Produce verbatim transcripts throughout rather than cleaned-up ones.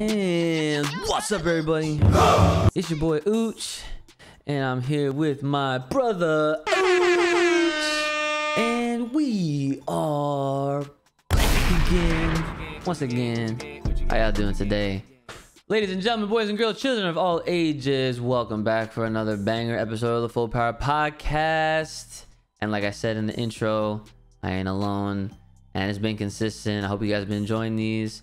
And what's up, everybody? It's your boy Uch, and I'm here with my brother Uch, and we are back again. Once again, how y'all doing today? Ladies and gentlemen, boys and girls, children of all ages, welcome back for another banger episode of the Full Power Podcast. And like I said in the intro, I ain't alone, and it's been consistent. I hope you guys have been enjoying these.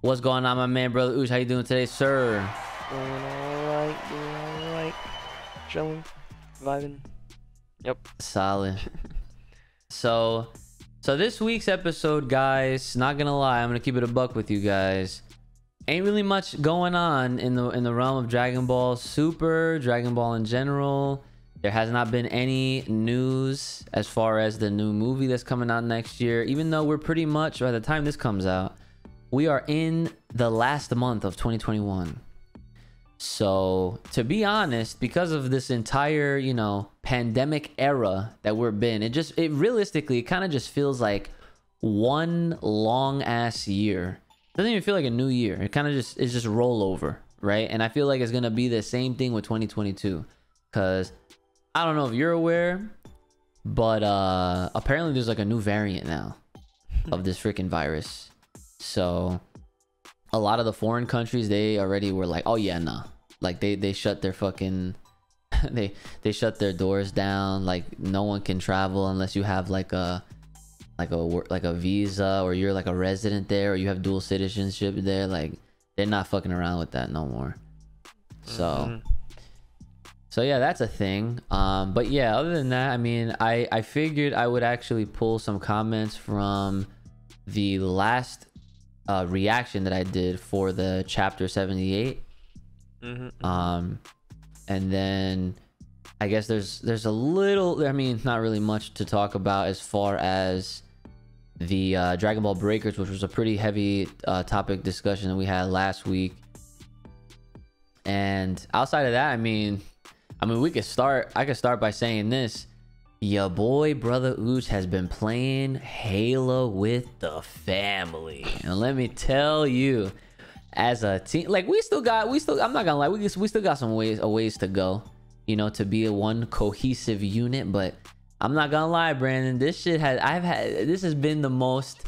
What's going on, my man, brother Uch? How you doing today, sir? Doing all right, doing all right. Chilling, vibing. Yep. Solid. so, so this week's episode, guys, not gonna lie, I'm gonna keep it a buck with you guys. Ain't really much going on in the in the realm of Dragon Ball Super, Dragon Ball in general. There has not been any news as far as the new movie that's coming out next year, even though we're pretty much, by the time this comes out, we are in the last month of twenty twenty-one. So to be honest, because of this entire, you know, pandemic era that we're been, it just, it realistically, it kind of just feels like one long ass year. Doesn't even feel like a new year. It kind of just, it's just rollover, right? And I feel like it's going to be the same thing with twenty twenty-two, because I don't know if you're aware, but uh, apparently there's like a new variant now of this freaking virus. So a lot of the foreign countries, they already were like, oh yeah, nah. Like they, they shut their fucking, they, they shut their doors down. Like no one can travel unless you have like a, like a like a visa, or you're like a resident there, or you have dual citizenship there. Like they're not fucking around with that no more. So mm-hmm. so yeah, that's a thing. Um but yeah, other than that, I mean, I I figured I would actually pull some comments from the last uh reaction that I did for the chapter seventy-eight. Mm-hmm. Um and then I guess there's there's a little, I mean, not really much to talk about as far as the uh, Dragon Ball Breakers, which was a pretty heavy uh, topic discussion that we had last week. And outside of that, I mean, I mean, we could start, I could start by saying this. Your boy, brother Uch, has been playing Halo with the family. And let me tell you, as a team, like we still got, we still, I'm not gonna lie, we, we still got some ways, a ways to go, you know, to be a one cohesive unit. But I'm not gonna lie, Brandon, this shit has, I've had, this has been the most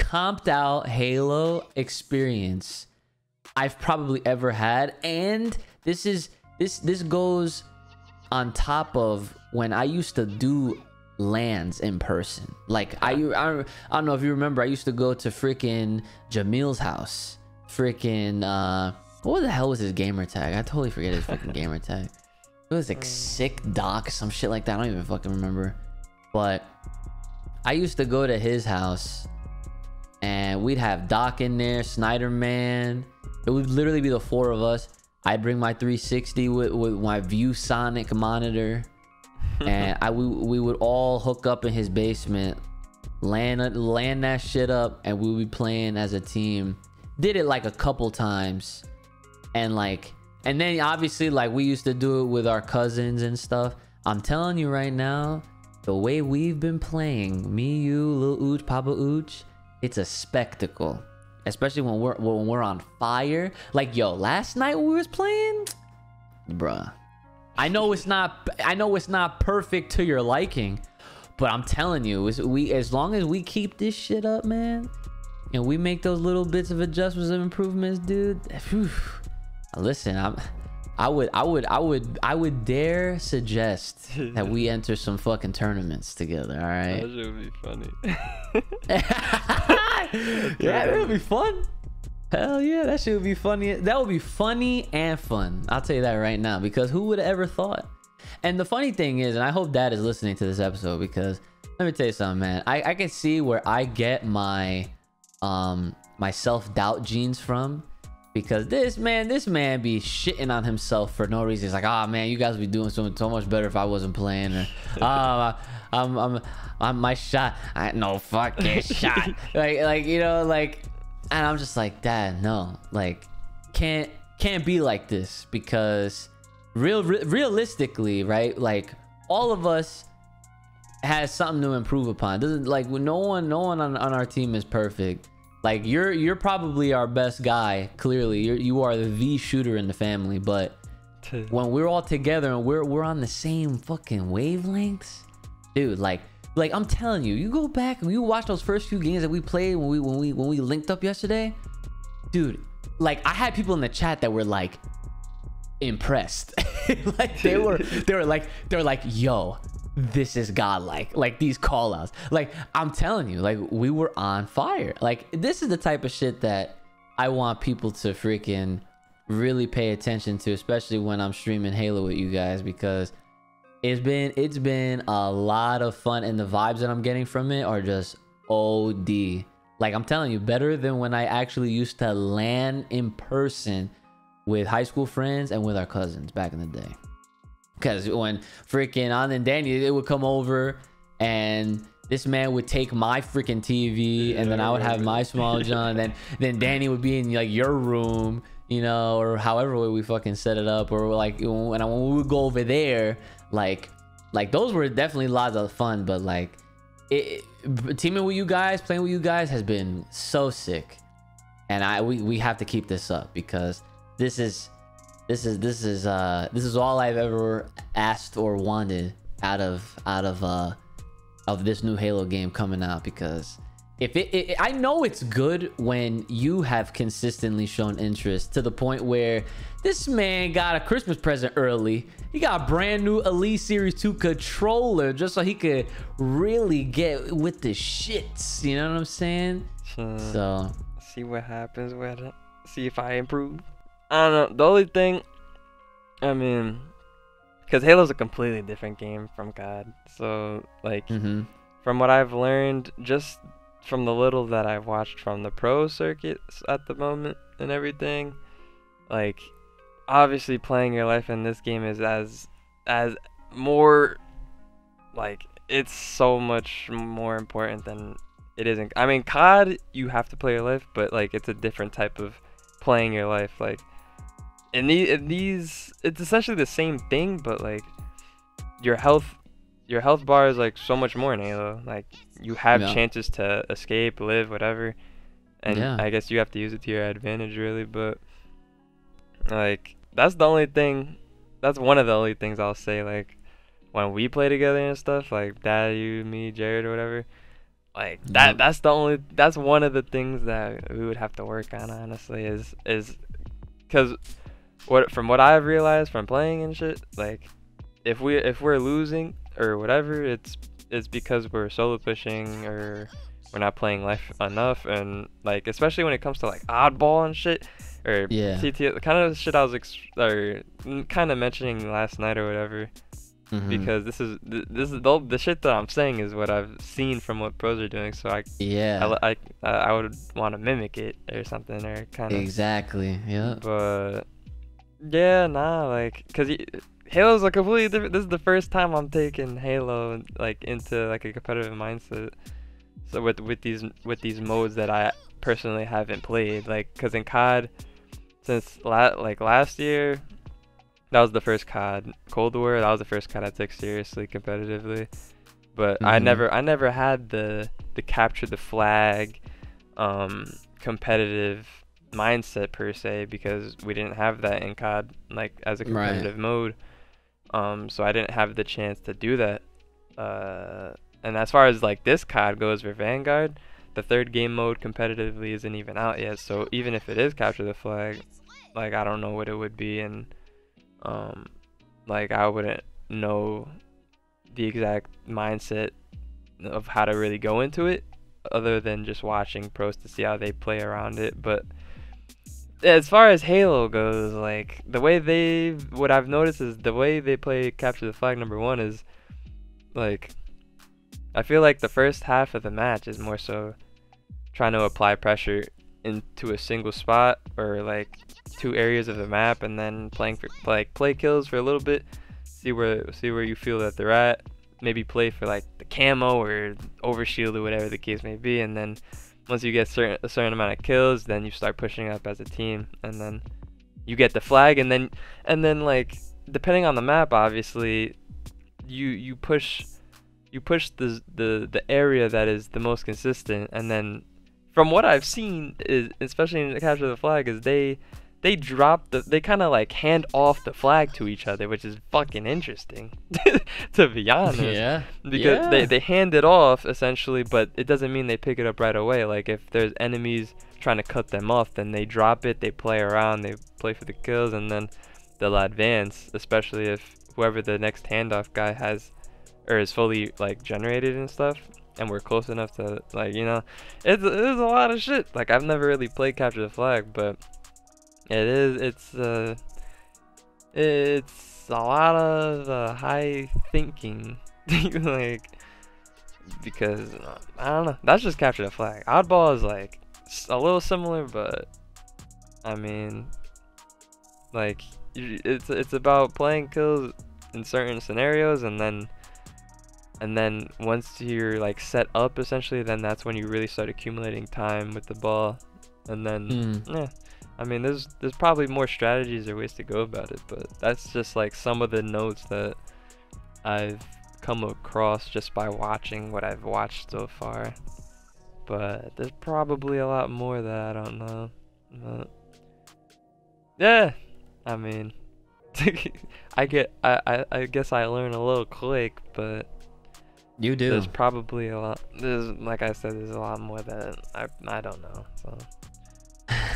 comped out Halo experience I've probably ever had. And this is, this, this goes on top of when I used to do lands in person. Like I, I, I don't know if you remember, I used to go to freaking Jamil's house, freaking, uh, what the hell was his gamer tag? I totally forget his fucking gamer tag. It was like Sick Doc, some shit like that. I don't even fucking remember. But I used to go to his house, and we'd have Doc in there, Snyder Man. It would literally be the four of us. I'd bring my three sixty with, with my ViewSonic monitor, and I we, we would all hook up in his basement, land land that shit up, and we would be playing as a team. Did it like a couple times, and like. And then obviously, like we used to do it with our cousins and stuff. I'm telling you right now, the way we've been playing, me, you, Lil Uch, Papa Uch, it's a spectacle. Especially when we're when we're on fire. Like yo, last night we was playing, bruh. I know it's not, I know it's not perfect to your liking, but I'm telling you, it's, we as long as we keep this shit up, man, and we make those little bits of adjustments and improvements, dude. Whew. Listen, I'm, I would, I would, I would, I would dare suggest that we enter some fucking tournaments together. All right. That would be funny. Yeah, that would be fun. Hell yeah, that shit would be funny. That would be funny and fun. I'll tell you that right now, because who would have ever thought? And the funny thing is, and I hope Dad is listening to this episode, because let me tell you something, man. I, I can see where I get my, um, my self-doubt genes from. Because this man, this man be shitting on himself for no reason. He's like, ah, oh, man, you guys be doing so, so much better if I wasn't playing. Or, oh, I'm, I'm, I'm, my shot. I no fucking shot. like, like you know, like, and I'm just like, Dad, no, like, can't, can't be like this, because real, re realistically, right? Like, all of us has something to improve upon. Doesn't like no one, no one on, on our team is perfect. Like, you're you're probably our best guy. Clearly, you're, you are the shooter in the family. But when we're all together and we're we're on the same fucking wavelengths, dude. Like, like I'm telling you, you go back and you watch those first few games that we played when we when we when we linked up yesterday, dude. Like, I had people in the chat that were like impressed. Like they were they were like they were like, yo, this is godlike. Like, these call outs, like, I'm telling you, like, we were on fire. Like, this is the type of shit that I want people to freaking really pay attention to, especially when I'm streaming Halo with you guys, because it's been it's been a lot of fun, and the vibes that I'm getting from it are just O D. Like, I'm telling you, better than when I actually used to LAN in person with high school friends and with our cousins back in the day. Because when freaking On and Danny, it would come over and this man would take my freaking T V, yeah, and then I would have my small John, and then then Danny would be in like your room, you know, or however way we fucking set it up, or like when, I, when we would go over there, like like those were definitely lots of fun. But like it, it teaming with you guys, playing with you guys has been so sick, and I we, we have to keep this up, because this is This is this is uh this is all I've ever asked or wanted out of out of uh of this new Halo game coming out, because if it, it I know it's good when you have consistently shown interest to the point where this man got a Christmas present early. He got a brand new Elite Series two controller just so he could really get with the shits, you know what I'm saying? So, so. see what happens with it. See if I improve. I don't know. The only thing, I mean, because Halo's a completely different game from God. So, like, mm-hmm. from what I've learned, just from the little that I've watched from the pro circuits at the moment and everything, like, obviously playing your life in this game is as, as more, like, it's so much more important than it isn't. I mean, C O D, you have to play your life, but, like, it's a different type of playing your life, like, And these, these, it's essentially the same thing, but like your health, your health bar is like so much more in Halo. Like, you have yeah. chances to escape, live, whatever, and yeah. I guess you have to use it to your advantage, really. But like, that's the only thing. That's one of the only things I'll say. Like, when we play together and stuff, like Dad, you, me, Jared, or whatever. Like that. Yep. That's the only. That's one of the things that we would have to work on, honestly. Is is because. What from what I've realized from playing and shit, like if we if we're losing or whatever, it's it's because we're solo pushing or we're not playing life enough, and like especially when it comes to like oddball and shit or yeah. C T, kind of shit I was ex or kind of mentioning last night or whatever, mm-hmm. because this is this is the, the shit that I'm saying is what I've seen from what pros are doing, so I yeah I I, I would want to mimic it or something or kind of exactly yeah but. Yeah, nah, like, cause you, Halo's a completely different. This is the first time I'm taking Halo like into like a competitive mindset. So with with these with these modes that I personally haven't played, like, cause in C O D, since la like last year, that was the first C O D Cold War. That was the first C O D I took seriously competitively. But mm-hmm. I never I never had the the capture the flag, um, competitive mindset per se, because we didn't have that in C O D like as a competitive right. mode, um so I didn't have the chance to do that, uh and as far as like this C O D goes for Vanguard, the third game mode competitively isn't even out yet, so even if it is capture the flag, like I don't know what it would be, and um like I wouldn't know the exact mindset of how to really go into it other than just watching pros to see how they play around it. But as far as Halo goes, like the way they, what I've noticed is the way they play capture the flag. Number one is like, I feel like the first half of the match is more so trying to apply pressure into a single spot or like two areas of the map, and then playing for like play kills for a little bit, see where see where you feel that they're at, maybe play for like the camo or overshield or whatever the case may be, and then once you get certain, a certain amount of kills, then you start pushing up as a team, and then you get the flag, and then and then like depending on the map, obviously, you you push you push the the the area that is the most consistent, and then from what I've seen, is, especially in Capture the Flag, is they they drop the they kind of like hand off the flag to each other, which is fucking interesting, to be honest. Yeah. Because yeah. they they hand it off essentially, but it doesn't mean they pick it up right away. Like if there's enemies trying to cut them off, then they drop it, they play around, they play for the kills, and then they'll advance. Especially if whoever the next handoff guy has, or is fully like generated and stuff, and we're close enough to, like, you know, it's there's a lot of shit. Like I've never really played Capture the Flag, but it is it's uh it's a lot of uh, high thinking, like, because uh, I don't know. That's just Capture the Flag. Oddball is like a little similar, but I mean, like it's it's about playing kills in certain scenarios, and then. And then once you're like set up, essentially, then that's when you really start accumulating time with the ball. And then, mm. yeah, I mean, there's there's probably more strategies or ways to go about it, but that's just like some of the notes that I've come across just by watching what I've watched so far. But there's probably a lot more that I don't know. But yeah, I mean, I get, I, I I guess I learn a little quick, but. You do. There's probably a lot. There's, like I said, there's a lot more that I I don't know. So, yeah,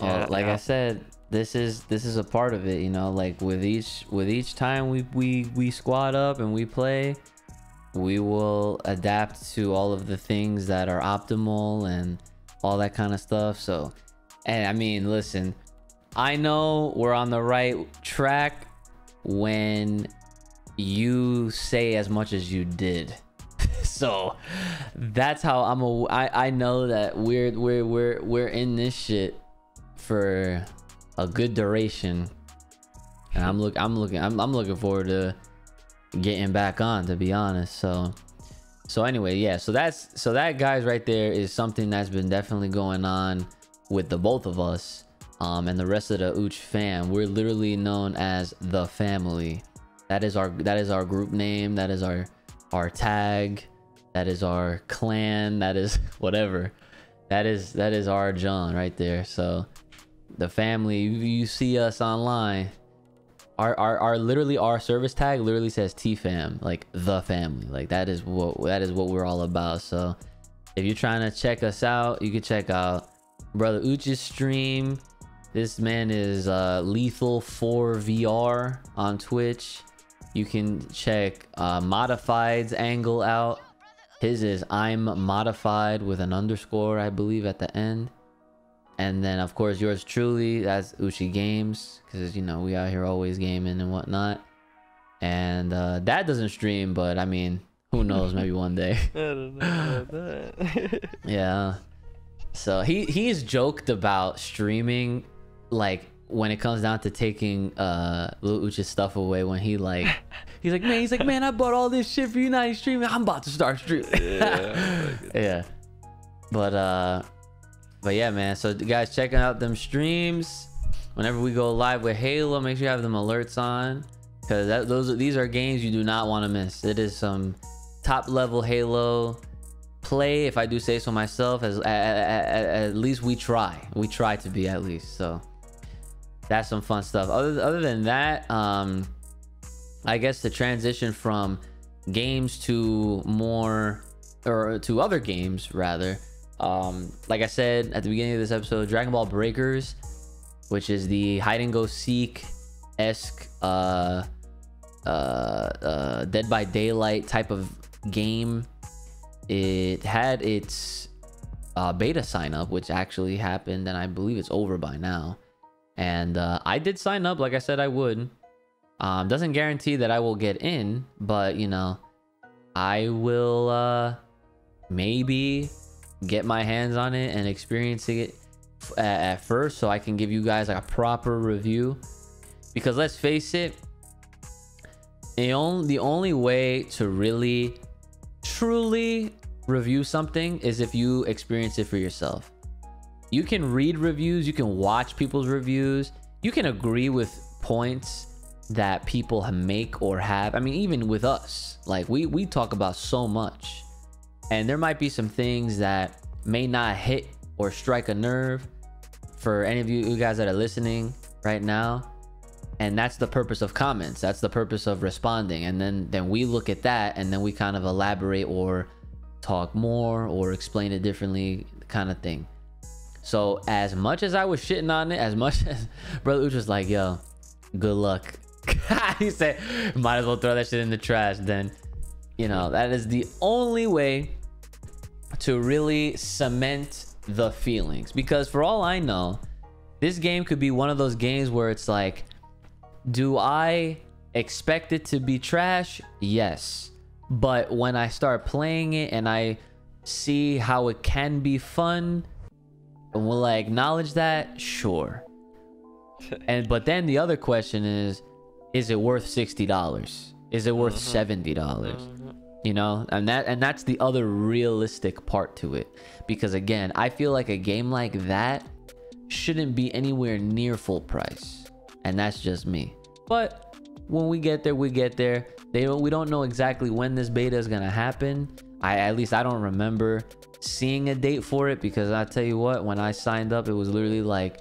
oh, like I, I said, this is this is a part of it, you know. Like with each with each time we we we squad up and we play, we will adapt to all of the things that are optimal and all that kind of stuff. So, and I mean, listen, I know we're on the right track when. You say as much as you did. So that's how I'm a, I, I know that we're we're we're we're in this shit for a good duration, and I'm look I'm looking I'm I'm looking forward to getting back on, to be honest. So so anyway, yeah, so that's so that guys right there is something that's been definitely going on with the both of us um and the rest of the Uch fam. We're literally known as the family. That is our that is our group name, that is our our tag, that is our clan, that is whatever. That is that is our John right there. So the family, you, you see us online. Our, our our literally our service tag literally says T fam, like the family. Like that is what that is what we're all about. So if you're trying to check us out, you can check out Brother Uch's stream. This man is uh, lethal four V R on Twitch. You can check uh, Modified's angle out. His is I'm Modified with an underscore, I believe, at the end. And then, of course, yours truly. That's Uchi Games. Because, you know, we out here always gaming and whatnot. And uh, that doesn't stream, but, I mean, who knows? Maybe one day. I don't know about that. Yeah. So he, he's joked about streaming. Like when it comes down to taking uh Lil Uch's stuff away, when he like he's like man he's like man I bought all this shit for you, now you're streaming, I'm about to start streaming. Yeah, yeah. But uh but yeah, man, so guys, checking out them streams whenever we go live with Halo. Make sure you have them alerts on, because that those are these are games you do not want to miss. It is some top level Halo play, if I do say so myself. As at, at, at least we try we try to be, at least. So that's some fun stuff. Other, other than that, um, I guess the transition from games to more, or to other games rather. Um, like I said at the beginning of this episode, Dragon Ball Breakers, which is the hide and go seek-esque, uh, uh, uh, Dead by Daylight type of game. It had its uh, beta sign up, which actually happened, and I believe it's over by now. And uh, I did sign up, like I said I would. Um, doesn't guarantee that I will get in, but you know, I will uh, maybe get my hands on it and experience it f at first, so I can give you guys like a proper review. Because let's face it, the only the only way to really truly review something is if you experience it for yourself. You can read reviews, you can watch people's reviews, you can agree with points that people make or have. I mean, even with us, like we, we talk about so much, and there might be some things that may not hit or strike a nerve for any of you, you guys that are listening right now. And that's the purpose of comments. That's the purpose of responding. And then, then we look at that and then we kind of elaborate or talk more or explain it differently, kind of thing. So as much as I was shitting on it, as much as BrothaUch was like, yo, good luck. He said, might as well throw that shit in the trash then. You know, that is the only way to really cement the feelings. Because for all I know, this game could be one of those games where it's like, do I expect it to be trash? Yes. But when I start playing it and I see how it can be fun, and will I acknowledge that? Sure. And but then the other question is, is it worth sixty dollars? Is it worth seventy dollars? You know, and that and that's the other realistic part to it. Because again, I feel like a game like that shouldn't be anywhere near full price. And that's just me. But when we get there, we get there. They don't, we don't know exactly when this beta is gonna happen. I at least I don't remember seeing a date for it, because I tell you what, when I signed up, it was literally like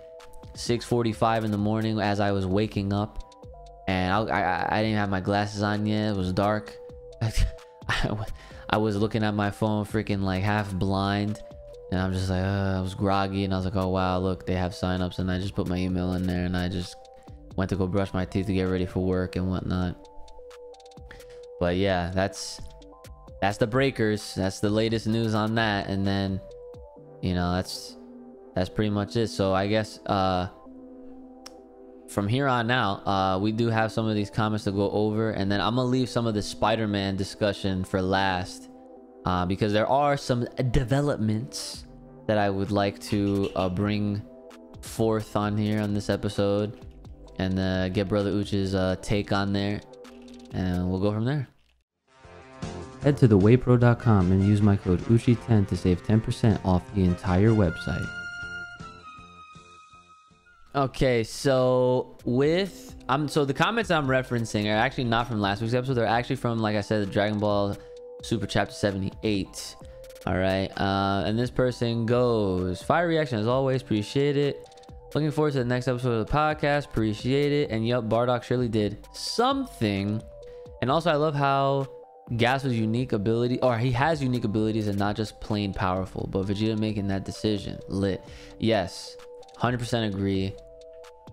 six forty-five in the morning as I was waking up, and I I, I didn't have my glasses on yet. It was dark. I was looking at my phone, freaking like half blind, and I'm just like, uh, I was groggy, and I was like, oh wow, look, they have signups, and I just put my email in there, and I just went to go brush my teeth to get ready for work and whatnot. But yeah, that's that's the Breakers. That's the latest news on that. And then, you know, that's that's pretty much it. So I guess uh, from here on out, uh, we do have some of these comments to go over, and then I'm gonna leave some of the Spider-Man discussion for last, uh, because there are some developments that I would like to uh, bring forth on here on this episode. And uh, get BrothaUch's uh, take on there, and we'll go from there. Head to the way pro dot com and use my code U C H I ten to save ten percent off the entire website. Okay, so with um, so the comments I'm referencing are actually not from last week's episode. They're actually from, like I said, the Dragon Ball Super Chapter seventy-eight. All right, uh, and this person goes, "Fire reaction as always, appreciate it. Looking forward to the next episode of the podcast. Appreciate it." And yup, Bardock surely did something. And also, I love how Gas was unique ability, or he has unique abilities and not just plain powerful. But Vegeta making that decision, lit. Yes, one hundred percent agree.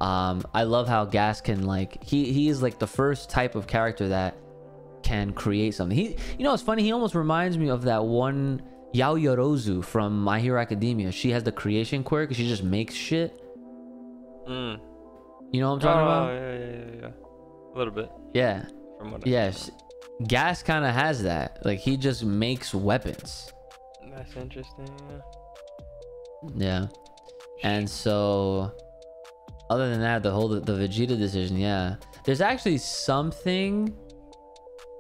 Um, I love how Gas can like he he is like the first type of character that can create something. He, you know, it's funny. He almost reminds me of that one Yaoyorozu from My Hero Academia. She has the creation quirk. She just makes shit. Mm. You know what I'm talking oh, about? Yeah, yeah, yeah, yeah. A little bit. Yeah. From what I yes. Know. Gas kind of has that. Like, he just makes weapons. That's interesting. Yeah. And so, other than that, the whole the Vegeta decision, yeah. There's actually something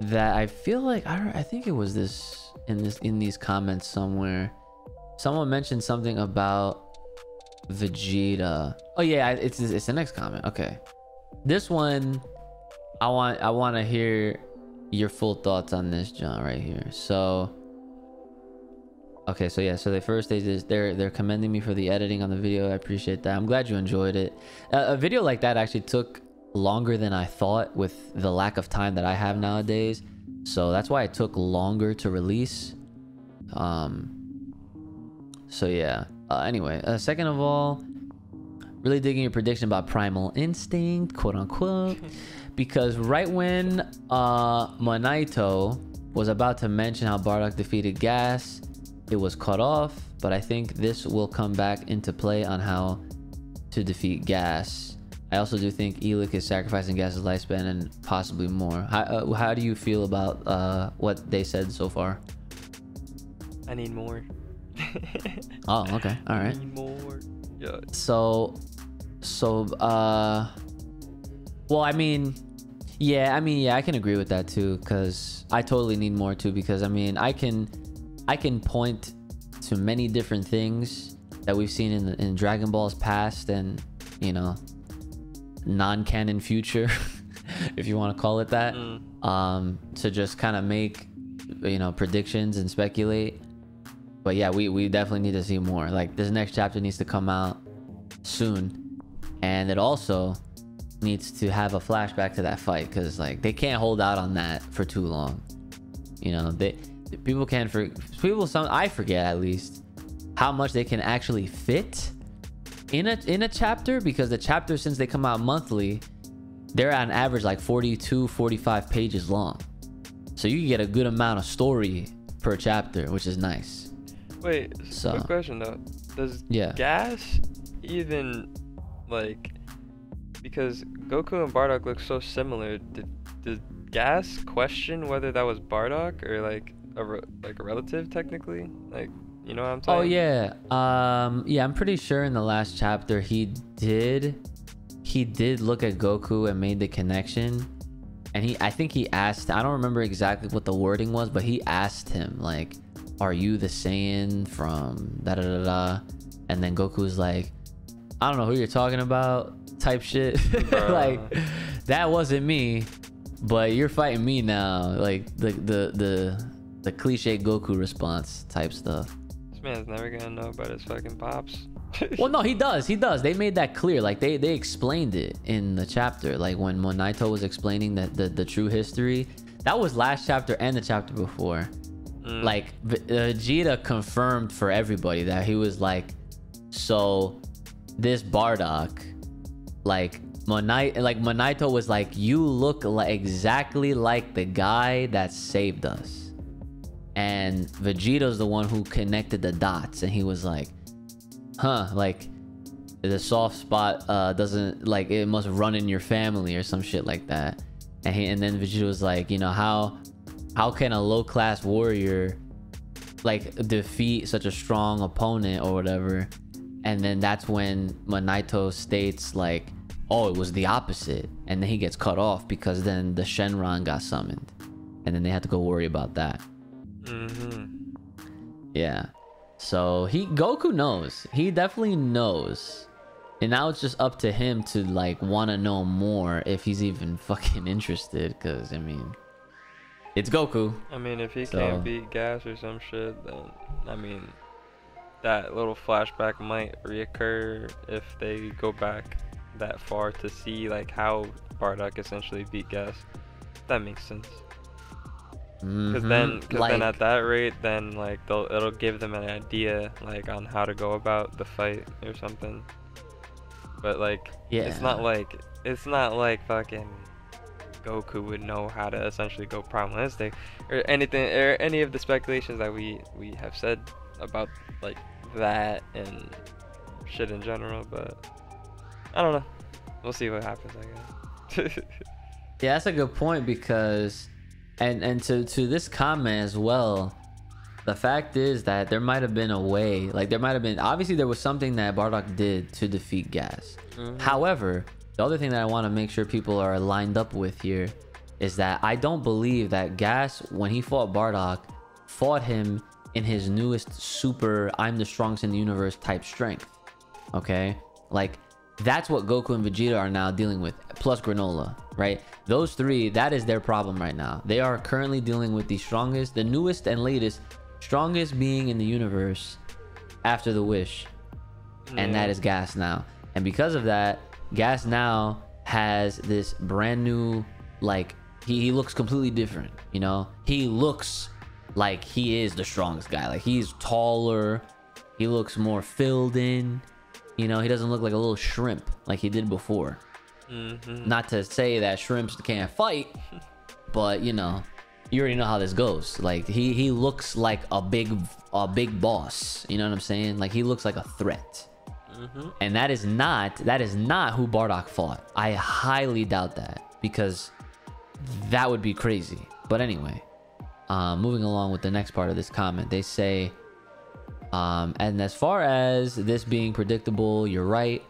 that I feel like I don't, I think it was this in this in these comments somewhere. Someone mentioned something about Vegeta. Oh yeah, it's it's the next comment. Okay, this one i want i want to hear your full thoughts on this, John, right here. So okay, so yeah, so they first they just they're they're commending me for the editing on the video. I appreciate that. I'm glad you enjoyed it. Uh, a video like that actually took longer than I thought with the lack of time that I have nowadays, so that's why it took longer to release. Um so yeah. Uh, anyway, uh, second of all, really digging your prediction about Primal Instinct, quote unquote, because right when uh, Monaito was about to mention how Bardock defeated Gas, it was cut off, but I think this will come back into play on how to defeat Gas. I also do think Elic is sacrificing Gas's lifespan and possibly more. How, uh, how do you feel about uh, what they said so far? I need more. Oh, okay, all right. Yeah. So, so, uh, well, I mean, yeah, I mean, yeah, I can agree with that too, because I totally need more too. Because I mean, I can, I can point to many different things that we've seen in in Dragon Ball's past and, you know, non-canon future, if you want to call it that, mm. um, to just kind of make, you know, predictions and speculate. But yeah, we, we definitely need to see more. Like, this next chapter needs to come out soon. And it also needs to have a flashback to that fight, because like they can't hold out on that for too long. You know, they people can't for people some I forget at least how much they can actually fit in a in a chapter, because the chapters, since they come out monthly, they're on average like forty-two, forty-five pages long. So you get a good amount of story per chapter, which is nice. Wait, so quick question though. Does yeah. Gas even like, because Goku and Bardock look so similar, did, did Gas question whether that was Bardock or like a re like a relative technically? Like, you know what I'm talking? Oh yeah, um, yeah. I'm pretty sure in the last chapter he did, he did look at Goku and made the connection, and he I think he asked. I don't remember exactly what the wording was, but he asked him like, "Are you the Saiyan from da da da da?" And then Goku's like, "I don't know who you're talking about." Type shit. Like, that wasn't me, but you're fighting me now. Like the the the the cliche Goku response type stuff. This man's never gonna know about his fucking pops. Well, no, he does. He does. They made that clear. Like they they explained it in the chapter. Like when Monaito was explaining that the the true history, that was last chapter and the chapter before. Mm. Like Vegeta confirmed for everybody that he was like, so this Bardock. Like Monaito, like Monaito was like, you look like exactly like the guy that saved us, and Vegeta's the one who connected the dots, and he was like, huh, like the soft spot uh doesn't like it must run in your family or some shit like that. And he, and then Vegeta was like, you know, how how can a low class warrior like defeat such a strong opponent or whatever? And then that's when Monaito states like, oh, it was the opposite. And then he gets cut off because then the Shenron got summoned. And then they had to go worry about that. Mm-hmm. Yeah. So he Goku knows. He definitely knows. And now it's just up to him to like want to know more if he's even fucking interested. Because, I mean, it's Goku. I mean, if he so. can't beat Gas or some shit, then, I mean... that little flashback might reoccur if they go back that far to see like how Bardock essentially beat Gas. That makes sense. Because mm-hmm. then, cause like, then at that rate, then like they'll it'll give them an idea like on how to go about the fight or something. But like, yeah, it's not like it's not like fucking Goku would know how to essentially go probabilistic or anything or any of the speculations that we we have said about like that and shit in general. But I don't know, we'll see what happens, I guess. Yeah, that's a good point, because and and to to this comment as well, the fact is that there might have been a way, like there might have been, obviously there was something that Bardock did to defeat Gas. Mm-hmm. However, the other thing that I want to make sure people are lined up with here is that I don't believe that Gas, when he fought Bardock, fought him in his newest super I'm the strongest in the universe type strength. Okay, like that's what Goku and Vegeta are now dealing with, plus Granola, right? Those three, that is their problem right now. They are currently dealing with the strongest, the newest and latest strongest being in the universe after the wish. Yeah. And that is Gas now, and because of that, Gas now has this brand new, like he, he looks completely different, you know. He looks like he is the strongest guy. Like he's taller, he looks more filled in, you know. He doesn't look like a little shrimp like he did before. Mm-hmm. Not to say that shrimps can't fight, but you know, you already know how this goes. Like he he looks like a big a big boss, you know what I'm saying? Like he looks like a threat. Mm-hmm. And that is not that is not who Bardock fought. I highly doubt that, because that would be crazy. But anyway, Uh, moving along with the next part of this comment, they say, um, and as far as this being predictable, you're right,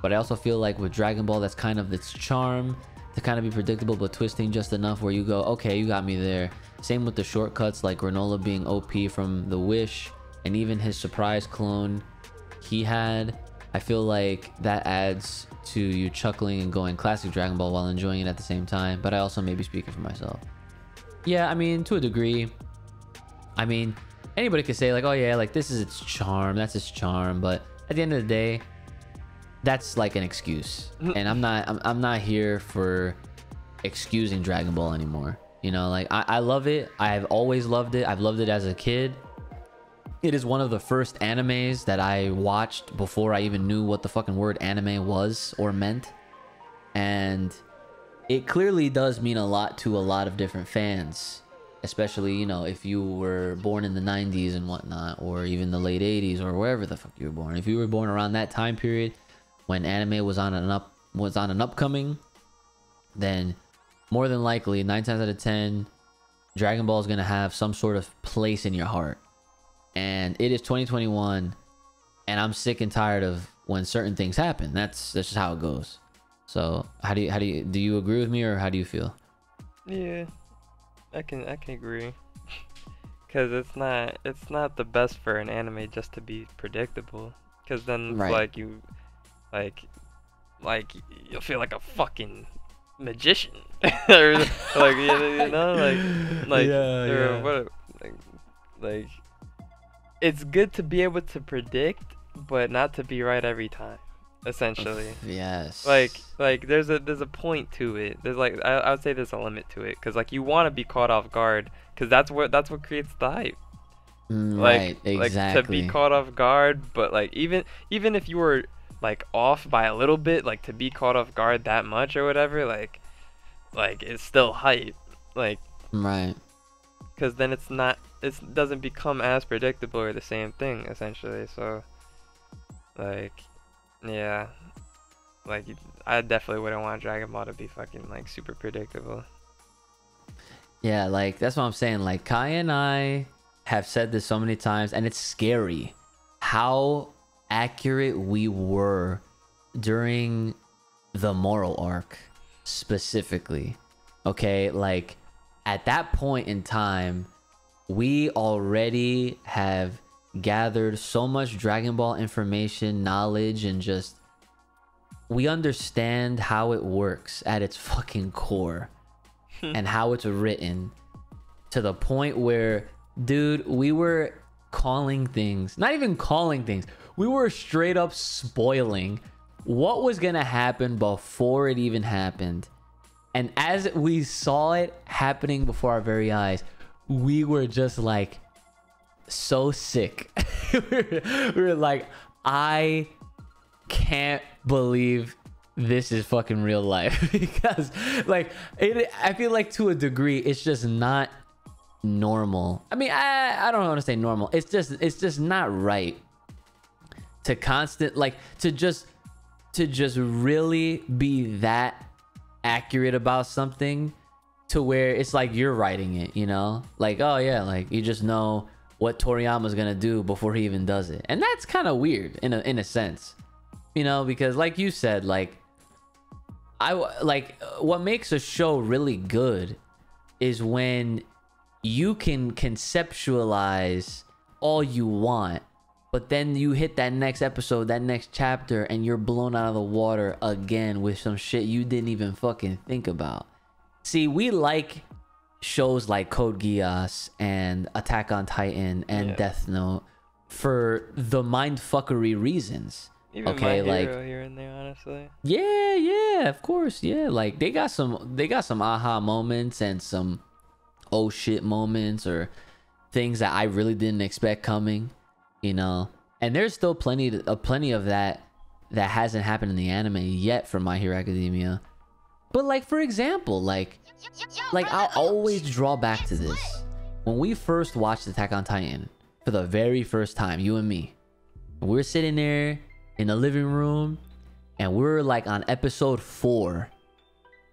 but I also feel like with Dragon Ball, that's kind of its charm, to kind of be predictable but twisting just enough where you go, okay, you got me there. Same with the shortcuts, like Granola being O P from The Wish, and even his surprise clone he had. I feel like that adds to you chuckling and going classic Dragon Ball while enjoying it at the same time, but I also may be speaking for myself. Yeah, I mean, to a degree. I mean, anybody could say like, oh yeah, like this is its charm, that's its charm, but at the end of the day, that's like an excuse. And I'm not I'm, I'm not here for excusing Dragon Ball anymore. You know, like I, I love it. I've always loved it. I've loved it as a kid. It is one of the first animes that I watched before I even knew what the fucking word anime was or meant. And it clearly does mean a lot to a lot of different fans, especially, you know, if you were born in the nineties and whatnot, or even the late eighties or wherever the fuck you were born. If you were born around that time period when anime was on an up was on an upcoming, then more than likely, nine times out of ten, Dragon Ball is going to have some sort of place in your heart. And it is twenty twenty-one, and I'm sick and tired of when certain things happen. That's that's just how it goes. So how do you how do you do you agree with me, or how do you feel? Yeah, I can I can agree, because it's not it's not the best for an anime just to be predictable, because then right. like you like like you'll feel like a fucking magician or like you, you know like like yeah, or yeah. what like, like it's good to be able to predict, but not to be right every time, essentially. Yes, like like there's a there's a point to it. There's like i, I would say there's a limit to it, because like you want to be caught off guard, because that's what that's what creates the hype. Right, like exactly. Like to be caught off guard, but like even even if you were like off by a little bit, like to be caught off guard that much or whatever, like like it's still hype, like right, because then it's not it doesn't become as predictable or the same thing, essentially. So like yeah, like I definitely wouldn't want Dragon Ball to be fucking like super predictable. Yeah, like that's what I'm saying, like Kai and I have said this so many times, and it's scary how accurate we were during the Moro arc specifically. Okay, like at that point in time, we already have gathered so much Dragon Ball information, knowledge, and just we understand how it works at its fucking core and how it's written, to the point where, dude, we were calling things, not even calling things, we were straight up spoiling what was gonna happen before it even happened. And as we saw it happening before our very eyes, we were just like so sick. we, were, we were like, I can't believe this is fucking real life. Because like it, I feel like to a degree it's just not normal. I mean, I I don't want to say normal. It's just it's just not right to constant like to just to just really be that accurate about something to where it's like you're writing it, you know? Like, oh yeah, like you just know what Toriyama's gonna do before he even does it. And that's kind of weird in a in a sense, you know, because like you said, like I like what makes a show really good is when you can conceptualize all you want, but then you hit that next episode, that next chapter, and you're blown out of the water again with some shit you didn't even fucking think about. See, we like shows like Code Geass and Attack on Titan and yeah. Death Note for the mindfuckery reasons. Even okay, My Hero, like here and there, honestly. Yeah, yeah, of course, yeah. Like they got some, they got some aha moments and some oh shit moments, or things that I really didn't expect coming, you know. And there's still plenty, uh, plenty of that that hasn't happened in the anime yet for My Hero Academia. But like for example, like. Like, I'll always draw back to this. When we first watched Attack on Titan for the very first time, you and me, we're sitting there in the living room and we're like on episode four,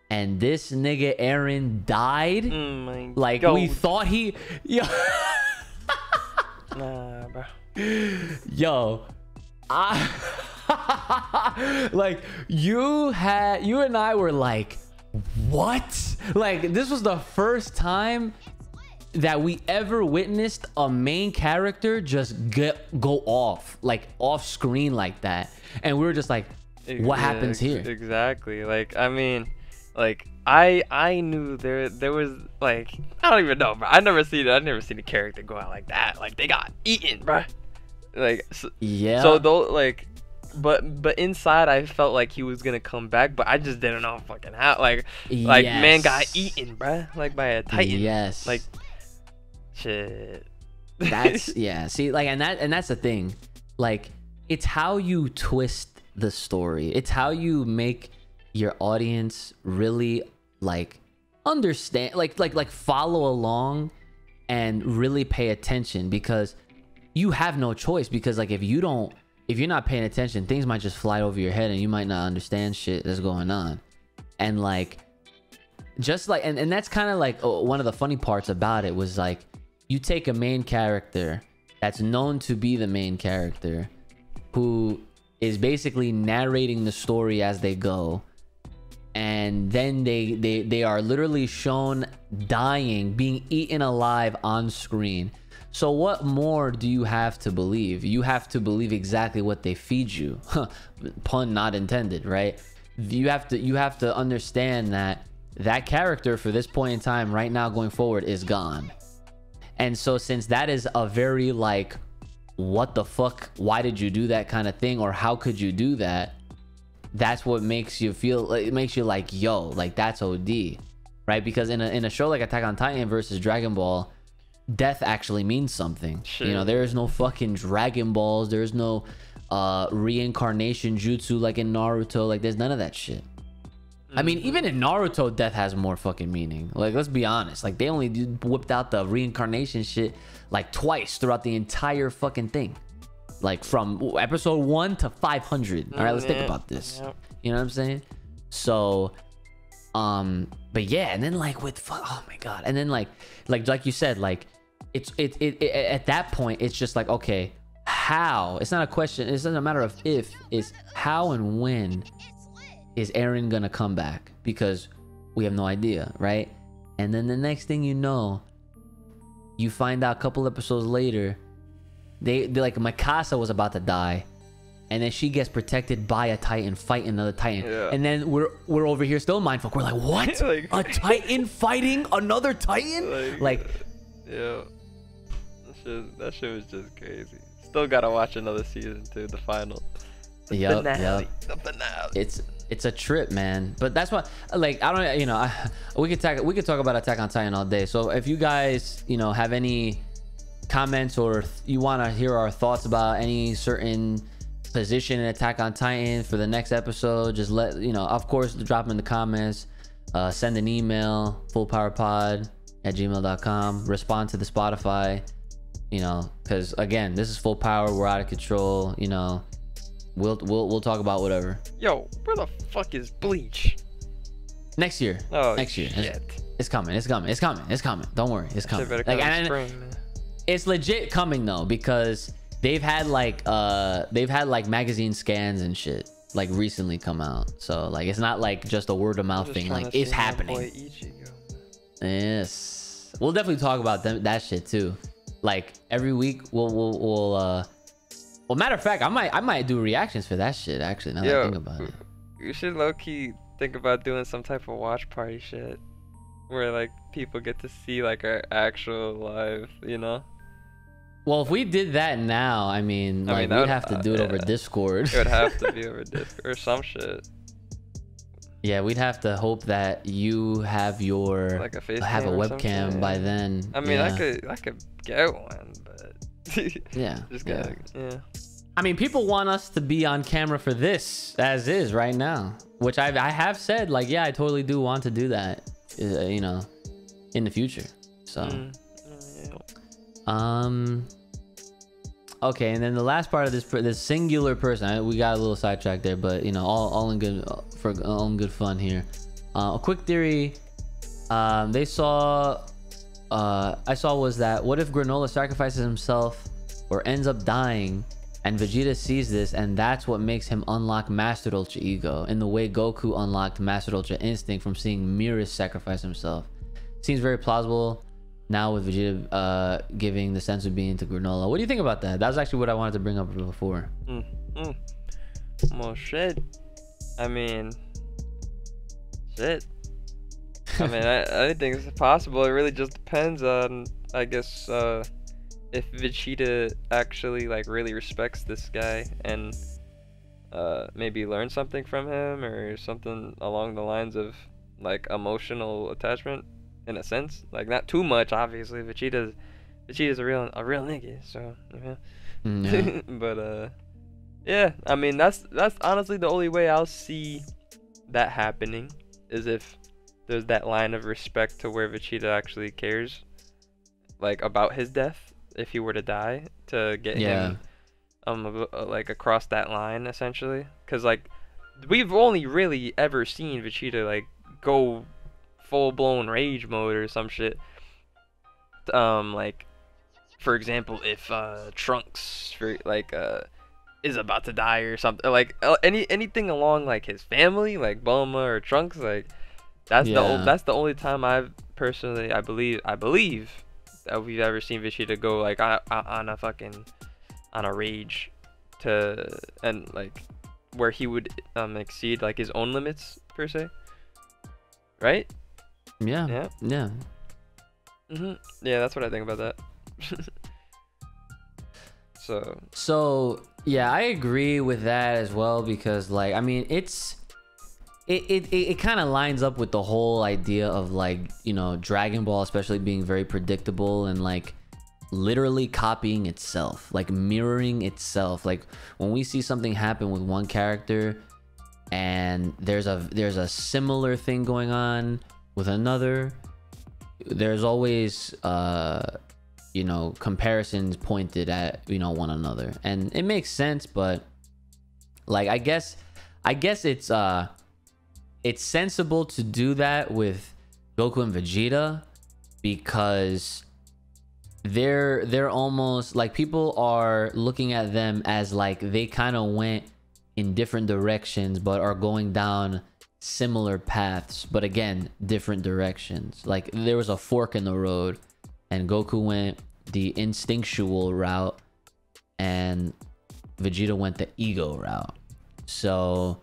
and this nigga Eren died. Mm, like God. We thought he, yo, nah, bro. Yo, I like you had you and I were like, what? Like this was the first time that we ever witnessed a main character just get go off like off screen like that, and we were just like, what yeah, happens here? Exactly. Like I mean, Like, I I knew there there was, like, I don't even know, bro. I never seen I never seen a character go out like that. Like, they got eaten, bro. Like, so, yeah. So though, like, but but inside I felt like he was gonna come back, but I just didn't know fucking how. Like, yes. like man got eaten, bro. Like by a titan. Yes. Like, shit. That's yeah. See, like, and that and that's the thing. Like, it's how you twist the story. It's how you make your audience really like understand, like like like follow along and really pay attention, because you have no choice. Because like if you don't, if you're not paying attention, things might just fly over your head and you might not understand shit that's going on. And like, just like, and, and that's kind of like, oh, one of the funny parts about it was like, you take a main character that's known to be the main character who is basically narrating the story as they go, and then they they they are literally shown dying, being eaten alive on screen. So what more do you have to believe? You have to believe exactly what they feed you. Pun not intended, right? You have to you have to understand that that character for this point in time right now going forward is gone. And so since that is a very like, what the fuck, why did you do that kind of thing, or how could you do that? That's what makes you feel, it makes you like, yo, like that's O D, right? Because in a, in a show like Attack on Titan versus Dragon Ball, death actually means something. Sure. You know, there is no fucking Dragon Balls. There's no uh, reincarnation jutsu like in Naruto. Like, there's none of that shit. I mean, even in Naruto, death has more fucking meaning. Like, let's be honest. Like, they only whipped out the reincarnation shit like twice throughout the entire fucking thing. Like, from episode one to five hundred. All right, let's think about this. You know what I'm saying? So, um, but yeah, and then like with, oh my God. And then like, like, like you said, like, it's, it, it, it at that point, it's just like, okay, how? It's not a question. It's not a matter of if, it's how and when. Is Eren gonna come back? Because we have no idea, right? And then the next thing you know, you find out a couple episodes later, they like Mikasa was about to die, and then she gets protected by a Titan, fight another Titan, yeah. and then we're we're over here still mindfuck. We're like, what? Like, a Titan fighting another Titan? Like, like yeah, that shit, that shit was just crazy. Still gotta watch another season too, the final. The yep, finale, yep. The finale. It's it's a trip, man. But that's why, like, I don't, you know, I, we could talk we could talk about Attack on Titan all day. So if you guys, you know, have any comments or you want to hear our thoughts about any certain position in Attack on Titan for the next episode, just let you know. Of course, drop them in the comments. Uh, send an email, full power pod at gmail dot com. Respond to the Spotify, you know, because again, this is Full Power. We're out of control, you know. We'll, we'll we'll talk about whatever. Yo, where the fuck is Bleach? Next year. Oh, next year. Shit. It's, it's coming. It's coming. It's coming. It's coming. Don't worry. It's coming. Like, come and spring, man. It's legit coming though, because they've had like uh they've had like magazine scans and shit like recently come out. So like it's not like just a word of mouth thing. Like it's happening. Ichi, yes. We'll definitely talk about them, that shit too. Like every week we'll we'll we'll uh. Well, matter of fact, I might I might do reactions for that shit, actually, now Yo, that I think about it. You should low-key think about doing some type of watch party shit where, like, people get to see, like, our actual live, you know? Well, if we did that now, I mean, I like, mean, we'd would, have to do it uh, over yeah. Discord. It would have to be over Discord or some shit. Yeah, we'd have to hope that you have your... Like a face have a webcam yeah. by then. I mean, yeah. I could I could get one, but... yeah, just gotta, yeah. yeah. I mean, people want us to be on camera for this as is right now, which I've, I have said, like, yeah, I totally do want to do that, uh, you know, in the future. So, mm. yeah. um, okay, and then the last part of this, this singular person, I, we got a little sidetracked there, but you know, all, all in good for all in good fun here. Uh, a quick theory, um, they saw. Uh, I saw was that what if Granola sacrifices himself or ends up dying, and Vegeta sees this, and that's what makes him unlock Master Ultra Ego in the way Goku unlocked Master Ultra Instinct from seeing Beerus sacrifice himself. Seems very plausible now with Vegeta uh, giving the sense of being to Granola. What do you think about that? That was actually what I wanted to bring up before. Mm, mm. Well, shit. I mean, shit. I mean, I, I think it's possible. It really just depends on, I guess, uh, if Vegeta actually like really respects this guy and uh, maybe learn something from him or something along the lines of like emotional attachment in a sense. Like not too much, obviously. Vegeta's Vegeta's a real a real nigga, so yeah. yeah. But uh, yeah. I mean, that's that's honestly the only way I'll see that happening is if there's that line of respect to where Vegeta actually cares, like about his death, if he were to die, to get yeah. him, um, like across that line essentially. Cause like, we've only really ever seen Vegeta like go full blown rage mode or some shit. Um, like, for example, if uh Trunks for like uh is about to die or something, like any anything along like his family, like Bulma or Trunks, like. That's yeah. the old, that's the only time I've personally I believe I believe that we've ever seen Vegeta go like on, on a fucking on a rage to and like where he would um exceed like his own limits per se. Right? Yeah. Yeah. Yeah. Mhm. Yeah, that's what I think about that. so. So yeah, I agree with that as well because like I mean it's. It it, it, it kind of lines up with the whole idea of like, you know, Dragon Ball especially being very predictable and like literally copying itself, like mirroring itself. Like when we see something happen with one character and there's a there's a similar thing going on with another, there's always uh you know comparisons pointed at you know one another, and it makes sense. But like I guess I guess it's uh. It's sensible to do that with Goku and Vegeta because they're they're almost like people are looking at them as like they kind of went in different directions but are going down similar paths, but again different directions. Like there was a fork in the road and Goku went the instinctual route and Vegeta went the ego route. So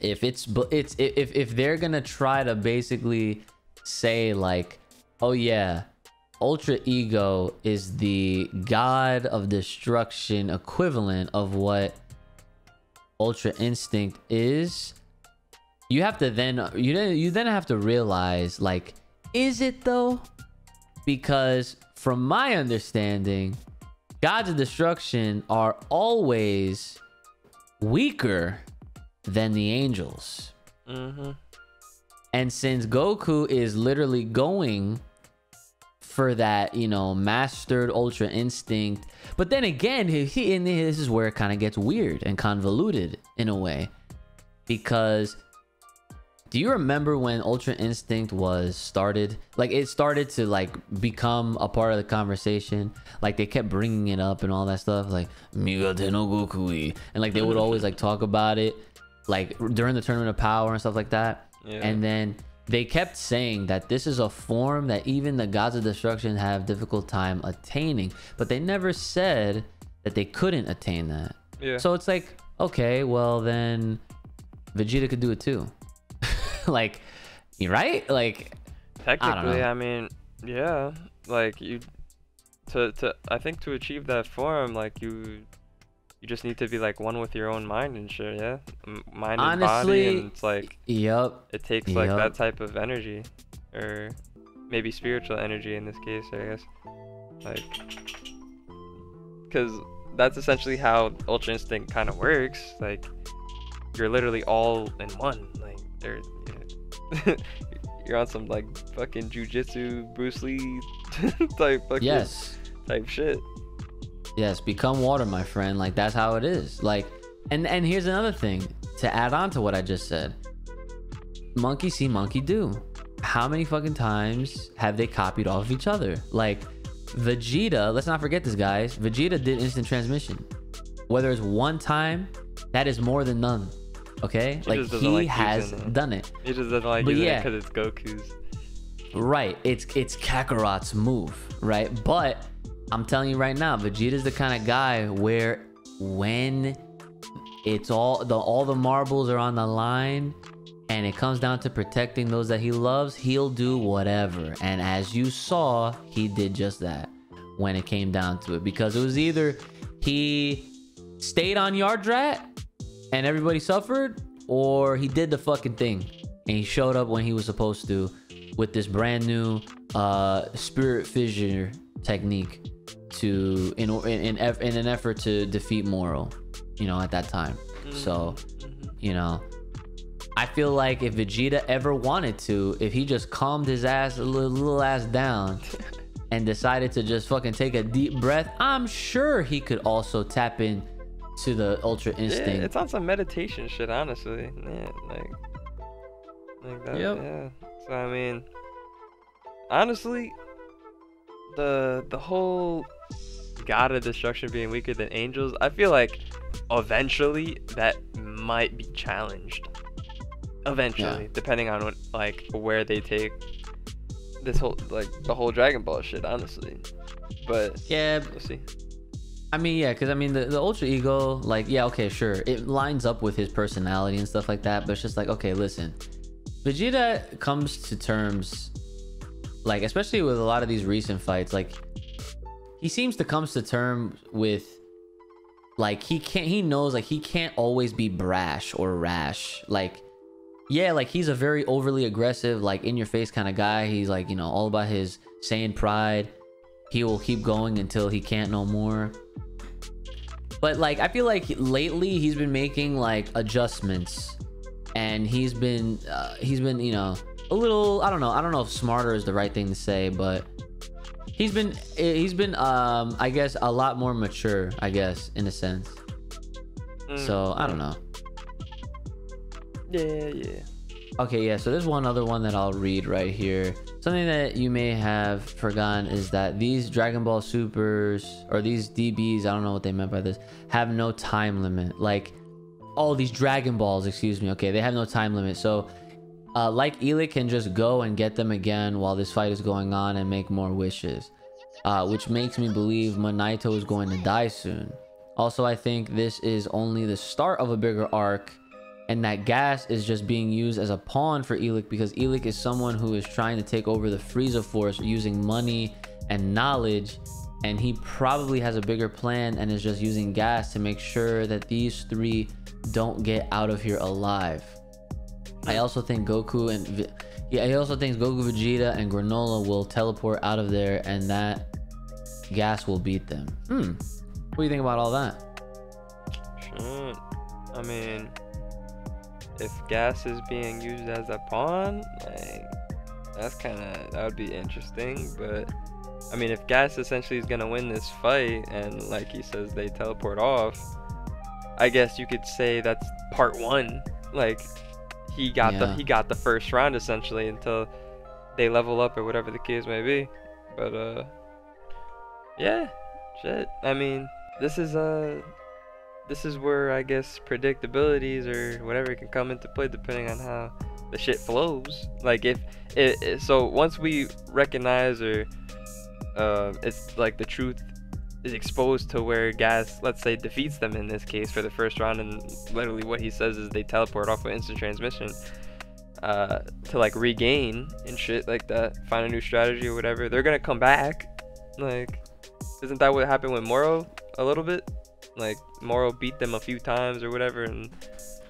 if it's it's if if they're gonna try to basically say like, oh yeah, Ultra Ego is the God of Destruction equivalent of what Ultra Instinct is, you have to then you then you then have to realize like, is it though? Because from my understanding, Gods of Destruction are always weaker than the angels. Mm-hmm. And since Goku is literally going for that, you know, mastered Ultra Instinct, but then again, he, he and this is where it kind of gets weird and convoluted in a way, because do you remember when Ultra Instinct was started? Like it started to like become a part of the conversation. Like they kept bringing it up and all that stuff. Like Migate no Gokui, and like they would always like talk about it. Like during the Tournament of Power and stuff like that. Yeah. And then they kept saying that this is a form that even the Gods of Destruction have difficult time attaining, but they never said that they couldn't attain that. Yeah. So it's like, okay, well then Vegeta could do it too. Like, you're right? Like technically, I, I mean, yeah, like you to to I think to achieve that form, like you You just need to be like one with your own mind and shit, yeah? Mind and honestly, body, and it's like, yep, it takes like yep. that type of energy, or maybe spiritual energy in this case, I guess. Like, because that's essentially how Ultra Instinct kind of works. Like, you're literally all in one. Like, they're, yeah. You're on some like fucking jujitsu, Bruce Lee type fucking yes. type shit. Yes, become water, my friend. Like that's how it is. Like, and and here's another thing to add on to what I just said. Monkey see, monkey do. How many fucking times have they copied off of each other? Like, Vegeta. Let's not forget this, guys. Vegeta did instant transmission. Whether it's one time, that is more than none. Okay, he like he like has it. done it. He just doesn't like but using yeah. it because it's Goku's. Right. It's it's Kakarot's move. Right, but. I'm telling you right now, Vegeta's the kind of guy where when it's all the all the marbles are on the line and it comes down to protecting those that he loves, he'll do whatever. And as you saw, he did just that when it came down to it, because it was either he stayed on Yardrat and everybody suffered, or he did the fucking thing and he showed up when he was supposed to with this brand new uh spirit fissure technique to in in in, in an effort to defeat Moro, you know, at that time. So, you know, I feel like if Vegeta ever wanted to, if he just calmed his ass, a little, little ass down and decided to just fucking take a deep breath, I'm sure he could also tap in to the Ultra Instinct. Yeah, it's on some meditation shit, honestly. Yeah, like, like that. Yep. Yeah. So I mean, honestly, the the whole God of Destruction being weaker than angels, I feel like eventually that might be challenged. Eventually, yeah. Depending on what, like, where they take this whole, like, the whole Dragon Ball shit, honestly. But yeah, we'll see. I mean, yeah, because I mean, the, the Ultra Ego, like, yeah, okay, sure, it lines up with his personality and stuff like that, but it's just like, okay, listen, Vegeta comes to terms, like, especially with a lot of these recent fights, like, he seems to come to terms with, like, he can't, he knows, like, he can't always be brash or rash. Like, yeah, like, he's a very overly aggressive, like, in your face kind of guy. He's like, you know, all about his Saiyan pride. He will keep going until he can't no more. But, like, I feel like lately he's been making, like, adjustments, and he's been uh, he's been, you know, a little, I don't know, I don't know if smarter is the right thing to say, but he's been he's been um I guess a lot more mature, I guess, in a sense. Mm. So, I don't know. Yeah, yeah. Okay, yeah, so there's one other one that I'll read right here. Something that you may have forgotten is that these Dragon Ball Supers, or these D Bs, I don't know what they meant by this, have no time limit. Like, all these Dragon Balls, excuse me. Okay, they have no time limit. So, uh, like, Elic can just go and get them again while this fight is going on and make more wishes. Uh, which makes me believe Monaito is going to die soon. Also, I think this is only the start of a bigger arc, and that Gas is just being used as a pawn for Elic, because Elic is someone who is trying to take over the Frieza Force using money and knowledge, and he probably has a bigger plan and is just using Gas to make sure that these three don't get out of here alive. I also think Goku and yeah, he also thinks Goku, Vegeta, and Granola will teleport out of there, and that Gas will beat them. Hmm. What do you think about all that? Sure. I mean, if Gas is being used as a pawn, like, that's kind of, that would be interesting. But I mean, if Gas essentially is gonna win this fight, and like he says, they teleport off, I guess you could say that's part one. Like, he got yeah. the he got the first round essentially until they level up or whatever the case may be. But uh, yeah, shit. I mean, this is a. Uh, This is where, I guess, predictabilities or whatever can come into play, depending on how the shit flows. Like, if it, it so once we recognize, or uh, it's like the truth is exposed to where Gas, let's say, defeats them in this case for the first round, and literally what he says is they teleport off of instant transmission uh, to like regain and shit like that, find a new strategy or whatever. They're gonna come back. Like, isn't that what happened with Moro a little bit? Like, Moro beat them a few times or whatever, and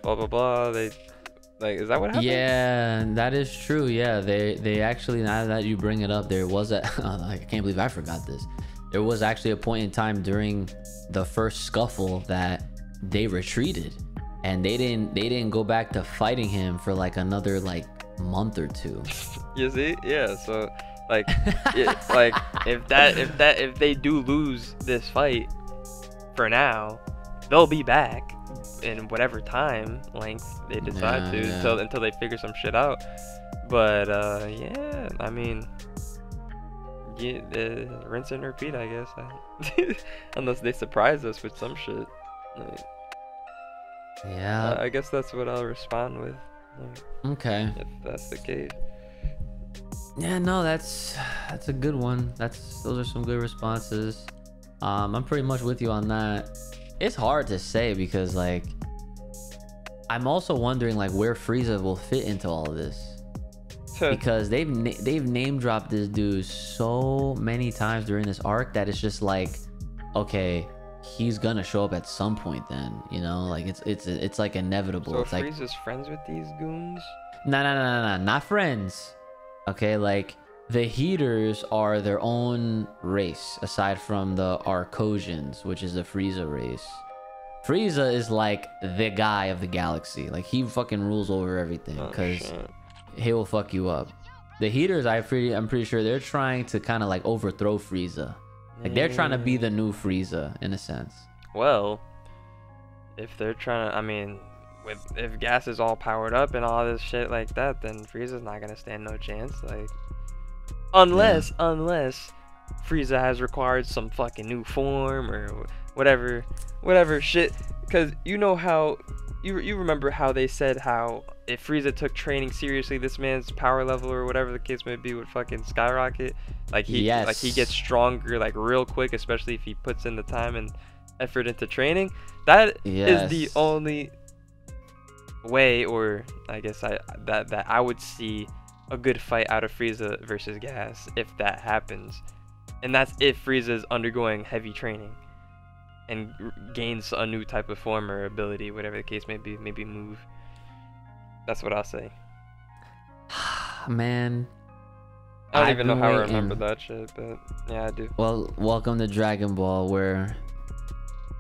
blah blah blah. They, like, is that what happened? Yeah, that is true. Yeah, they they actually, now that you bring it up, there was a I can't believe I forgot this. There was actually a point in time during the first scuffle that they retreated, and they didn't they didn't go back to fighting him for like another like month or two. You see? Yeah. So like, it, like if that if that if they do lose this fight, for now, they'll be back in whatever time length they decide yeah, to yeah. until until they figure some shit out. But uh, yeah, I mean, yeah, uh, rinse and repeat, I guess. Unless they surprise us with some shit. Like, yeah. Uh, I guess that's what I'll respond with. Like, okay. If that's the case. Yeah, no, that's that's a good one. That's those are some good responses. Um, I'm pretty much with you on that. It's hard to say because, like, I'm also wondering like where Frieza will fit into all of this, because they've na they've name dropped this dude so many times during this arc that it's just like, okay, he's gonna show up at some point then, you know, like it's it's it's like inevitable. So it's like Frieza's friends with these goons? No, no, no, no, no, not friends. Okay, like the Heaters are their own race aside from the Arcosians, which is the Frieza race. Frieza is like the guy of the galaxy. Like he fucking rules over everything because oh, he will fuck you up. The Heaters, I pretty, I'm pretty sure they're trying to kind of like overthrow Frieza. Like they're trying to be the new Frieza in a sense. Well, if they're trying to, I mean, with, if Gas is all powered up and all this shit like that, then Frieza's not going to stand no chance. Like, unless, yeah. unless Frieza has required some fucking new form or whatever, whatever shit. Because you know how, you, you remember how they said how if Frieza took training seriously, this man's power level or whatever the case may be would fucking skyrocket. Like he, yes. like he gets stronger like real quick, especially if he puts in the time and effort into training. That yes. is the only way, or I guess I that that I would see a good fight out of Frieza versus Gas if that happens, and that's if Frieza is undergoing heavy training and gains a new type of form or ability, whatever the case may be, maybe move. That's what I'll say. Man, I don't I've even know how waiting. I remember that shit, but yeah, I do. Well, welcome to Dragon Ball, where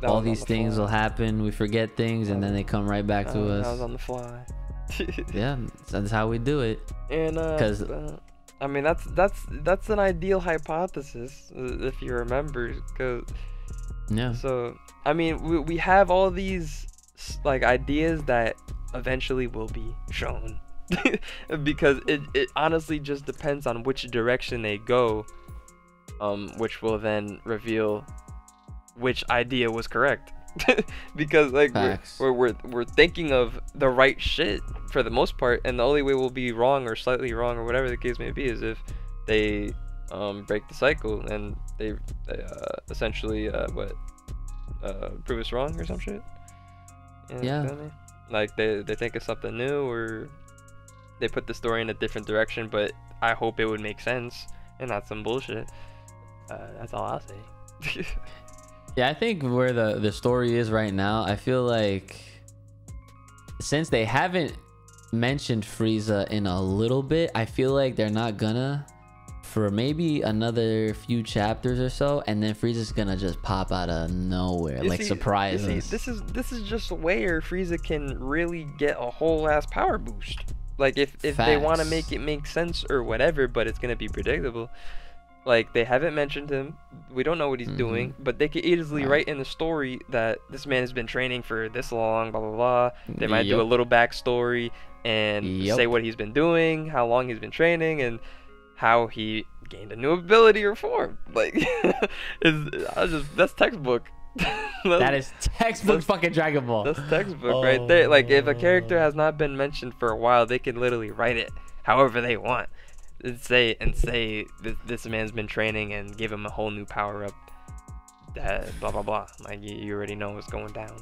that all these the things fly. will happen. We forget things, and then they come right back to uh, us. I was on the fly. Yeah, that's how we do it. And because uh, uh, I mean, that's that's that's an ideal hypothesis, if you remember, because yeah. So I mean, we we have all these like ideas that eventually will be shown because it, it honestly just depends on which direction they go, um which will then reveal which idea was correct. Because like we're, we're, we're we're thinking of the right shit for the most part, and the only way we'll be wrong or slightly wrong or whatever the case may be is if they um break the cycle and they, they uh essentially uh what uh prove us wrong or some shit. You know, yeah, you know what I mean? Like they, they think of something new, or they put the story in a different direction, but I hope it would make sense and not some bullshit. Uh, that's all I'll say. Yeah, I think where the, the story is right now, I feel like since they haven't mentioned Frieza in a little bit, I feel like they're not gonna for maybe another few chapters or so, and then Frieza's gonna just pop out of nowhere, you like see, surprises. See, this is this is just where Frieza can really get a whole ass power boost. Like if if Facts. they want to make it make sense or whatever, but it's gonna be predictable. Like they haven't mentioned him, we don't know what he's mm-hmm. doing, but they could easily right. write in the story that this man has been training for this long, blah blah blah. They might yep. do a little backstory and yep. say what he's been doing, how long he's been training, and how he gained a new ability or form. Like it's, I was just that's textbook. that's, that is textbook fucking Dragon Ball. That's textbook oh. right there. Like if a character has not been mentioned for a while, they can literally write it however they want and say and say this, this man's been training and give him a whole new power up, that blah blah blah. Like you, you already know what's going down.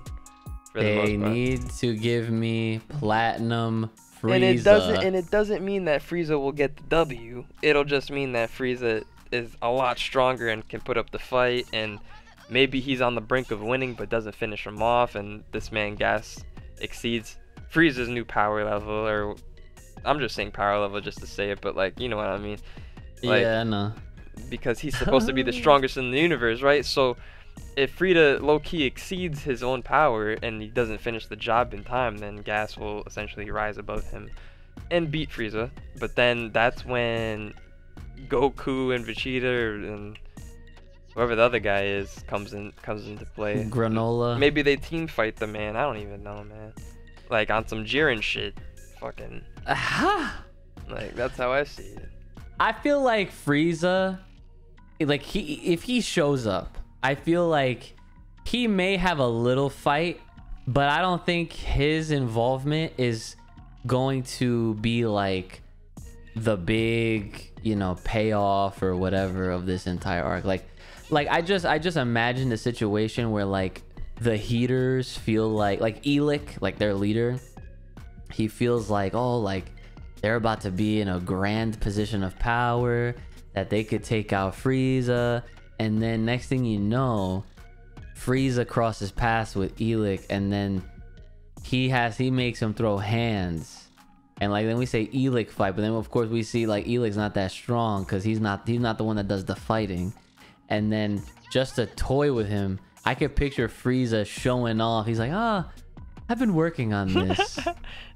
For the they most part. Need to give me platinum Frieza. And it doesn't and it doesn't mean that Frieza will get the W. It'll just mean that Frieza is a lot stronger and can put up the fight, and maybe he's on the brink of winning but doesn't finish him off, and this man Gas exceeds Frieza's new power level, or I'm just saying power level just to say it, but like you know what I mean. Like, yeah, I know. Because he's supposed to be the strongest in the universe, right? So if Frieza low-key exceeds his own power and he doesn't finish the job in time, then Gas will essentially rise above him and beat Frieza. But then that's when Goku and Vegeta and whoever the other guy is comes in comes into play. Granola. Maybe they team fight the man. I don't even know, man. Like on some Jiren shit. Fucking. Aha. Like that's how I see it. I feel like Frieza, like he if he shows up, I feel like he may have a little fight, but I don't think his involvement is going to be like the big, you know, payoff or whatever of this entire arc. Like, like I just, I just imagine the situation where like the Heaters feel like, like Elic, like their leader, he feels like, oh, like they're about to be in a grand position of power that they could take out Frieza. And then next thing you know, Frieza crosses paths with Elic, and then he has he makes him throw hands, and like then we say Elic fight, but then of course we see like Elic's not that strong because he's not he's not the one that does the fighting. And then just to toy with him, I could picture Frieza showing off. He's like, ah, oh, I've been working on this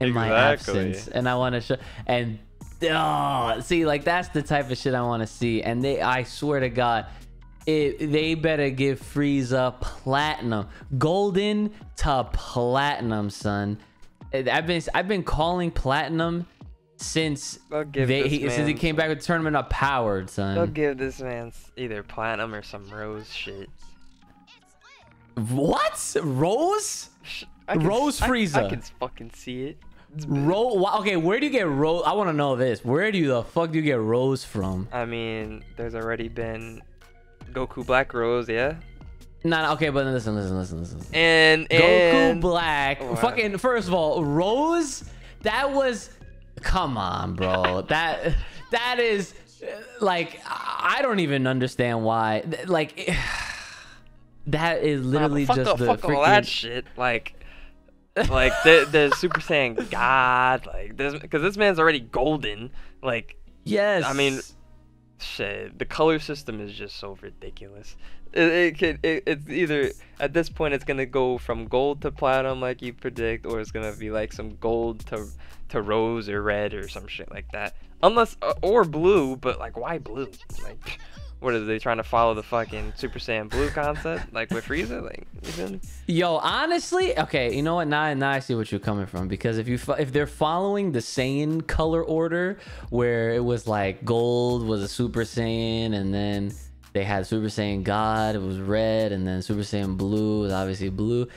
in exactly. my absence, and I want to show. And oh, see, like that's the type of shit I want to see. And they, I swear to God, it, they better give Frieza platinum, golden to platinum, son. I've been I've been calling platinum since they he, since he came back with Tournament of Power, son. They'll give this man either platinum or some rose shit. What? Rose? I can, Rose Frieza. I, I can fucking see it. Rose. Okay, where do you get Rose? I want to know this. Where do you, the fuck do you get Rose from? I mean, there's already been Goku Black Rose, yeah? Nah, nah okay, but listen, listen, listen, listen. And, and... Goku Black. Oh, wow. Fucking, first of all, Rose? That was... Come on, bro. that That is... Like, I don't even understand why. Like... That is literally nah, fuck just the, the fuck freaking... all that shit. Like, like the, the Super Saiyan God, like this, because this man's already golden. Like, yes, I mean, shit. The color system is just so ridiculous. It, it could, it, it's either at this point it's gonna go from gold to platinum, like you predict, or it's gonna be like some gold to to rose or red or some shit like that. Unless uh, or blue, but like why blue? Like. What are they trying to follow the fucking Super Saiyan Blue concept? Like with Frieza? Like, even... Yo, honestly, okay, you know what? Now, now I see what you're coming from. Because if you if they're following the Saiyan color order, where it was like gold was a Super Saiyan, and then they had Super Saiyan God, it was red, and then Super Saiyan Blue was obviously blue.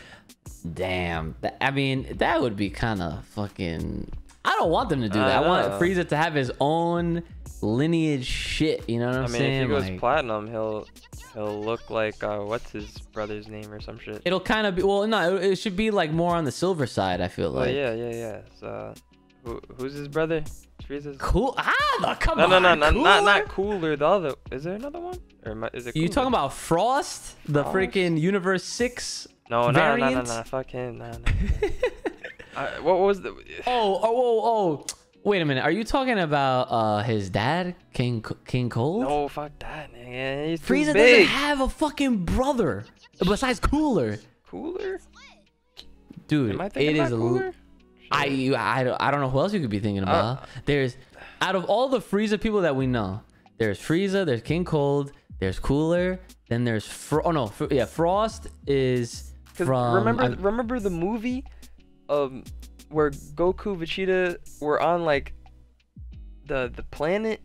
Damn. I mean, that would be kind of fucking... I don't want them to do that. I, I want Frieza to have his own... lineage shit, you know what I'm I mean, saying? If he goes like, platinum, he'll he'll look like uh, what's his brother's name or some shit. It'll kind of be well, no, it, it should be like more on the silver side. I feel like. Oh yeah, yeah, yeah. So, who, who's his brother? Frieza's cool. Ah, come no, on. No, no, no, not not Cooler. The other is there another one? Or am I, is it? Cooler? You talking about Frost, the Frost? Freaking Universe Six? No, no, no, no, no, fuck him, no, no. no. uh, what was the? Oh, oh, oh, oh. Wait a minute. Are you talking about uh his dad, King King Cold? No, fuck that, nigga. He's Frieza too big. Doesn't have a fucking brother besides Cooler. Cooler, dude. Am I thinking it about is Cooler? I you I don't I don't know who else you could be thinking about. Uh, there's out of all the Frieza people that we know, there's Frieza, there's King Cold, there's Cooler, then there's Fro oh no Fro yeah Frost is from. Remember I, remember the movie, um. where Goku, Vegeta were on like the the planet.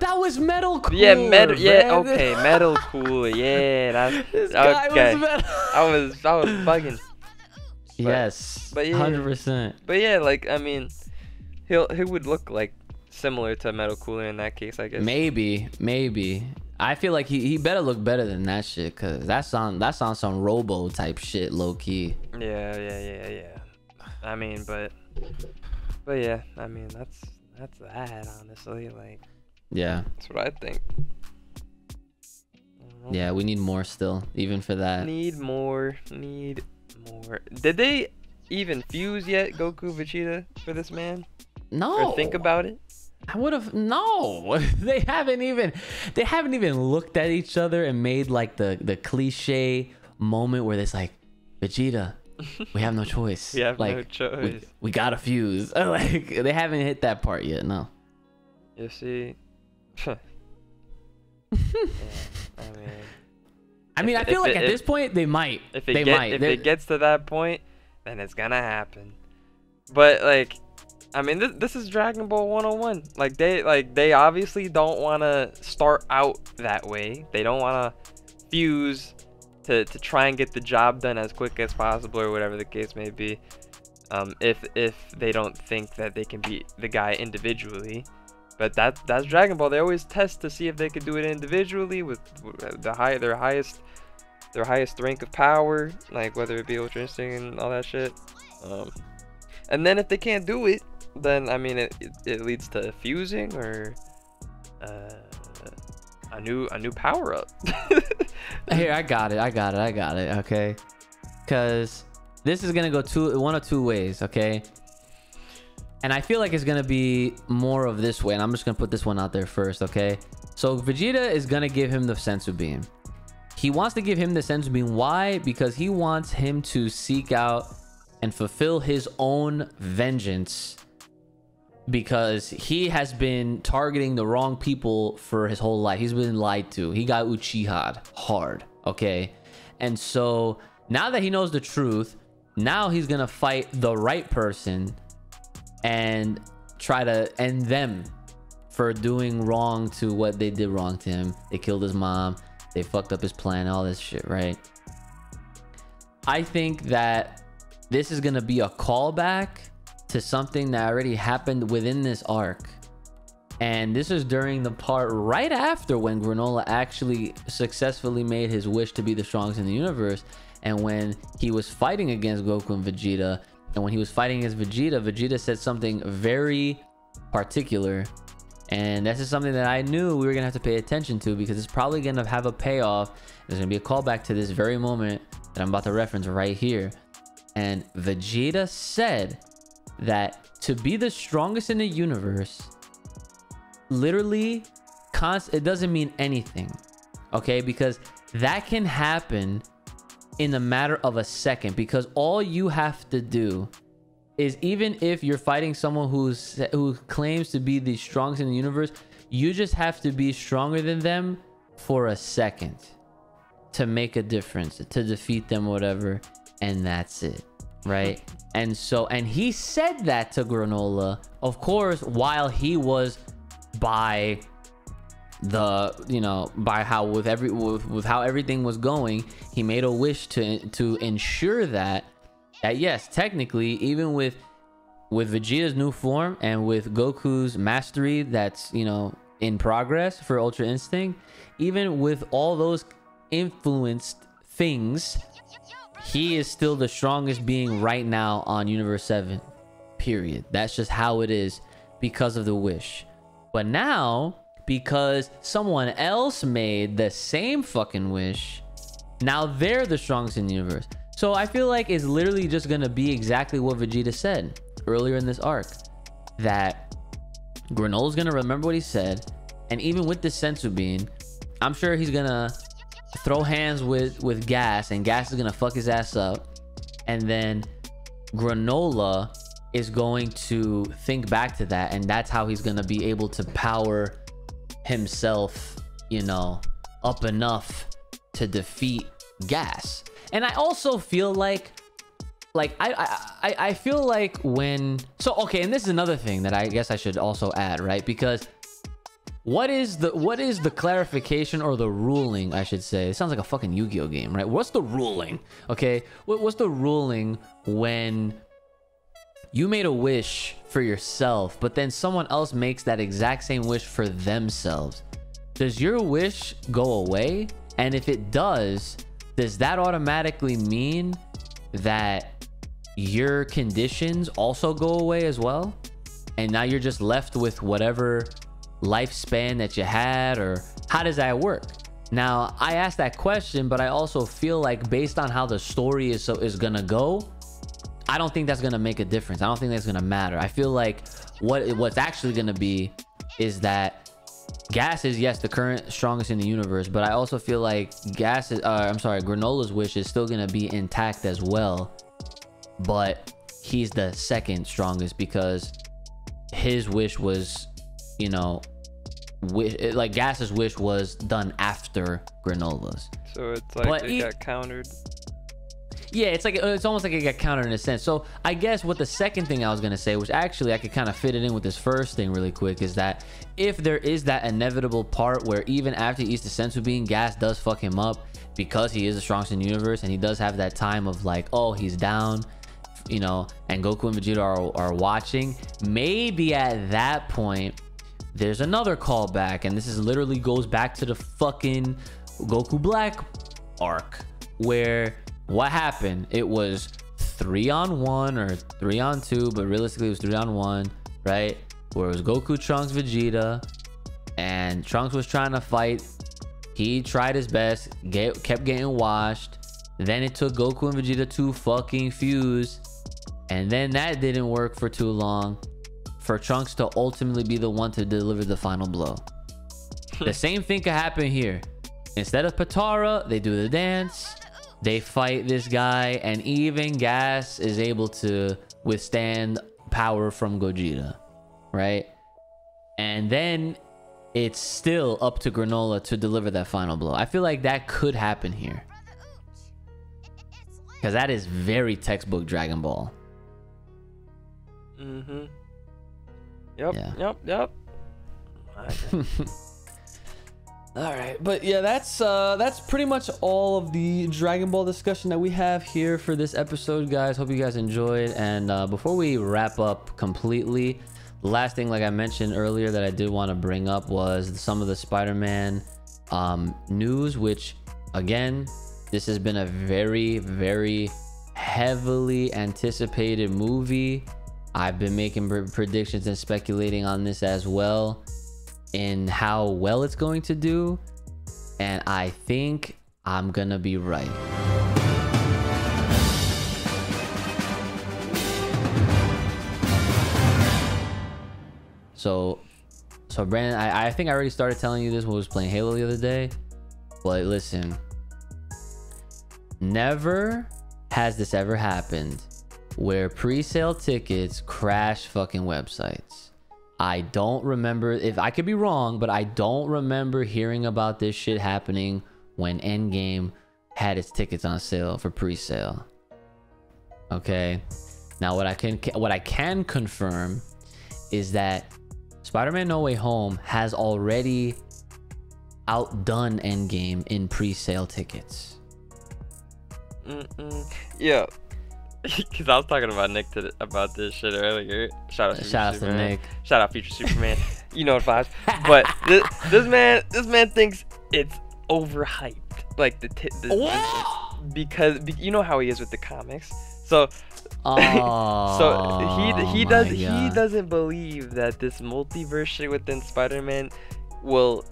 That was Metal Cooler. Yeah, metal. Yeah, man. Okay, Metal Cooler. Yeah, that's this guy okay. Was metal. I was I was bugging. But, yes, but yeah, one hundred percent. But yeah, like I mean, he'll he would look like similar to Metal Cooler in that case, I guess. Maybe, maybe. I feel like he he better look better than that shit, cause that's on that's on some Robo type shit, low key. Yeah, yeah, yeah, yeah. I mean, but, but yeah, I mean, that's, that's that, honestly, like, yeah, that's what I think. I yeah, we need more still, even for that. Need more, need more. Did they even fuse yet, Goku, Vegeta, for this man? No. Or think about it? I would have, no, they haven't even, they haven't even looked at each other and made, like, the, the cliche moment where it's like, Vegeta. We have no choice. We have like, no choice. We, we gotta fuse. Like they haven't hit that part yet. No. You see. yeah, I mean. I mean, if, I feel like it, at if, this point they might. If it they get, might. If They're... it gets to that point, then it's gonna happen. But like, I mean, this this is Dragon Ball one oh one. Like they like they obviously don't want to start out that way. They don't want to fuse. To, to try and get the job done as quick as possible or whatever the case may be, um, if if they don't think that they can beat the guy individually. But that that's Dragon Ball. They always test to see if they can do it individually with the high their highest their highest rank of power, like whether it be Ultra Instinct and all that shit. Um, And then if they can't do it, then I mean it, it, it leads to fusing or uh, a new a new power up. Here, I got it. I got it. I got it. Okay, because this is gonna go two one of two ways. Okay, and I feel like it's gonna be more of this way. And I'm just gonna put this one out there first. Okay, so Vegeta is gonna give him the Senzu Beam. He wants to give him the Senzu Beam. Why? Because he wants him to seek out and fulfill his own vengeance, because he has been targeting the wrong people for his whole life. He's been lied to. He got Uchiha'd hard, okay? And so now that he knows the truth, now he's gonna fight the right person and try to end them for doing wrong to what they did wrong to him. They killed his mom, they fucked up his plan, all this shit, right? I think that this is gonna be a callback to something that already happened within this arc. And this is during the part right after when Granola actually successfully made his wish to be the strongest in the universe. And when he was fighting against Goku and Vegeta, and when he was fighting against Vegeta, Vegeta said something very particular. And this is something that I knew we were gonna have to pay attention to, because it's probably gonna have a payoff. There's gonna be a callback to this very moment that I'm about to reference right here. And Vegeta said that to be the strongest in the universe literally const it doesn't mean anything, okay? Because that can happen in a matter of a second, because all you have to do is, even if you're fighting someone who's who claims to be the strongest in the universe, you just have to be stronger than them for a second to make a difference, to defeat them, whatever, and that's it, right? And so, and he said that to Granola, of course, while he was by the, you know, by how with every with, with how everything was going, he made a wish to to ensure that that yes, technically, even with with Vegeta's new form and with Goku's mastery that's, you know, in progress for Ultra Instinct, even with all those influenced things, he is still the strongest being right now on Universe seven, period. That's just how it is because of the wish. But now, because someone else made the same fucking wish, now they're the strongest in the universe. So I feel like it's literally just gonna be exactly what Vegeta said earlier in this arc, that Granola's gonna remember what he said, and even with the Senzu Bean, I'm sure he's gonna throw hands with with Gas, and Gas is gonna fuck his ass up, and then Granola is going to think back to that, and that's how he's gonna be able to power himself, you know, up enough to defeat Gas. And I also feel like like I I I, I feel like when so okay, and this is another thing that I guess I should also add, right? Because What is the what is the clarification or the ruling, I should say? It sounds like a fucking Yu-Gi-Oh game, right? What's the ruling? Okay, what, what's the ruling when you made a wish for yourself, but then someone else makes that exact same wish for themselves? Does your wish go away? And if it does, does that automatically mean that your conditions also go away as well? And now you're just left with whatever lifespan that you had, or how does that work? Now, I asked that question, but I also feel like based on how the story is so is gonna go, I don't think that's gonna make a difference. I don't think that's gonna matter. I feel like what what's actually gonna be is that Gas is, yes, the current strongest in the universe, but I also feel like Gas is, uh, I'm sorry, Granola's wish is still gonna be intact as well, but he's the second strongest because his wish was, you know, wish, like Gas's wish was done after Granola's. So it's like but it he, got countered. Yeah, it's like it's almost like it got countered in a sense. So I guess what the second thing I was gonna say, which actually I could kind of fit it in with this first thing really quick, is that if there is that inevitable part where even after he eats the Senzu Bean, Gas does fuck him up because he is the strongest in the universe, and he does have that time of like, oh, he's down, you know, and Goku and Vegeta are, are watching. Maybe at that point, there's another callback, and this is literally goes back to the fucking Goku Black arc, where what happened? It was three on one or three on two, but realistically it was three on one, right? Where it was Goku, Trunks, Vegeta, and Trunks was trying to fight. He tried his best, get, kept getting washed. Then it took Goku and Vegeta to fucking fuse. And then that didn't work for too long for Trunks to ultimately be the one to deliver the final blow. The same thing could happen here. Instead of Patara, they do the dance. They fight this guy, and even Gas is able to withstand power from Gogeta, right? And then it's still up to Granola to deliver that final blow. I feel like that could happen here, because that is very textbook Dragon Ball. Mm-hmm. Yep, yeah. yep, yep. Okay. All right, but yeah, that's uh, that's pretty much all of the Dragon Ball discussion that we have here for this episode, guys. Hope you guys enjoyed. And uh, before we wrap up completely, the last thing, like I mentioned earlier, that I did want to bring up was some of the Spider-Man um, news, which, again, this has been a very, very heavily anticipated movie. I've been making pr- predictions and speculating on this as well, in how well it's going to do, and I think I'm gonna be right. So, so Brandon, I, I think I already started telling you this when I was playing Halo the other day, but listen, never has this ever happened where pre-sale tickets crash fucking websites. I don't remember, if I could be wrong, but I don't remember hearing about this shit happening when Endgame had its tickets on sale for pre-sale. Okay. Now what I can what I can confirm is that Spider-Man No Way Home has already outdone Endgame in pre-sale tickets. Mm-mm. Yeah. Because I was talking about Nick to, about this shit earlier. Shout out, Shout out to Nick. Shout out Future Superman. You know the vibes. But this, this man, this man thinks it's overhyped. Like the, t- the, the because you know how he is with the comics. So, oh, so he he does he doesn't believe that this multiverse shit within Spider-Man will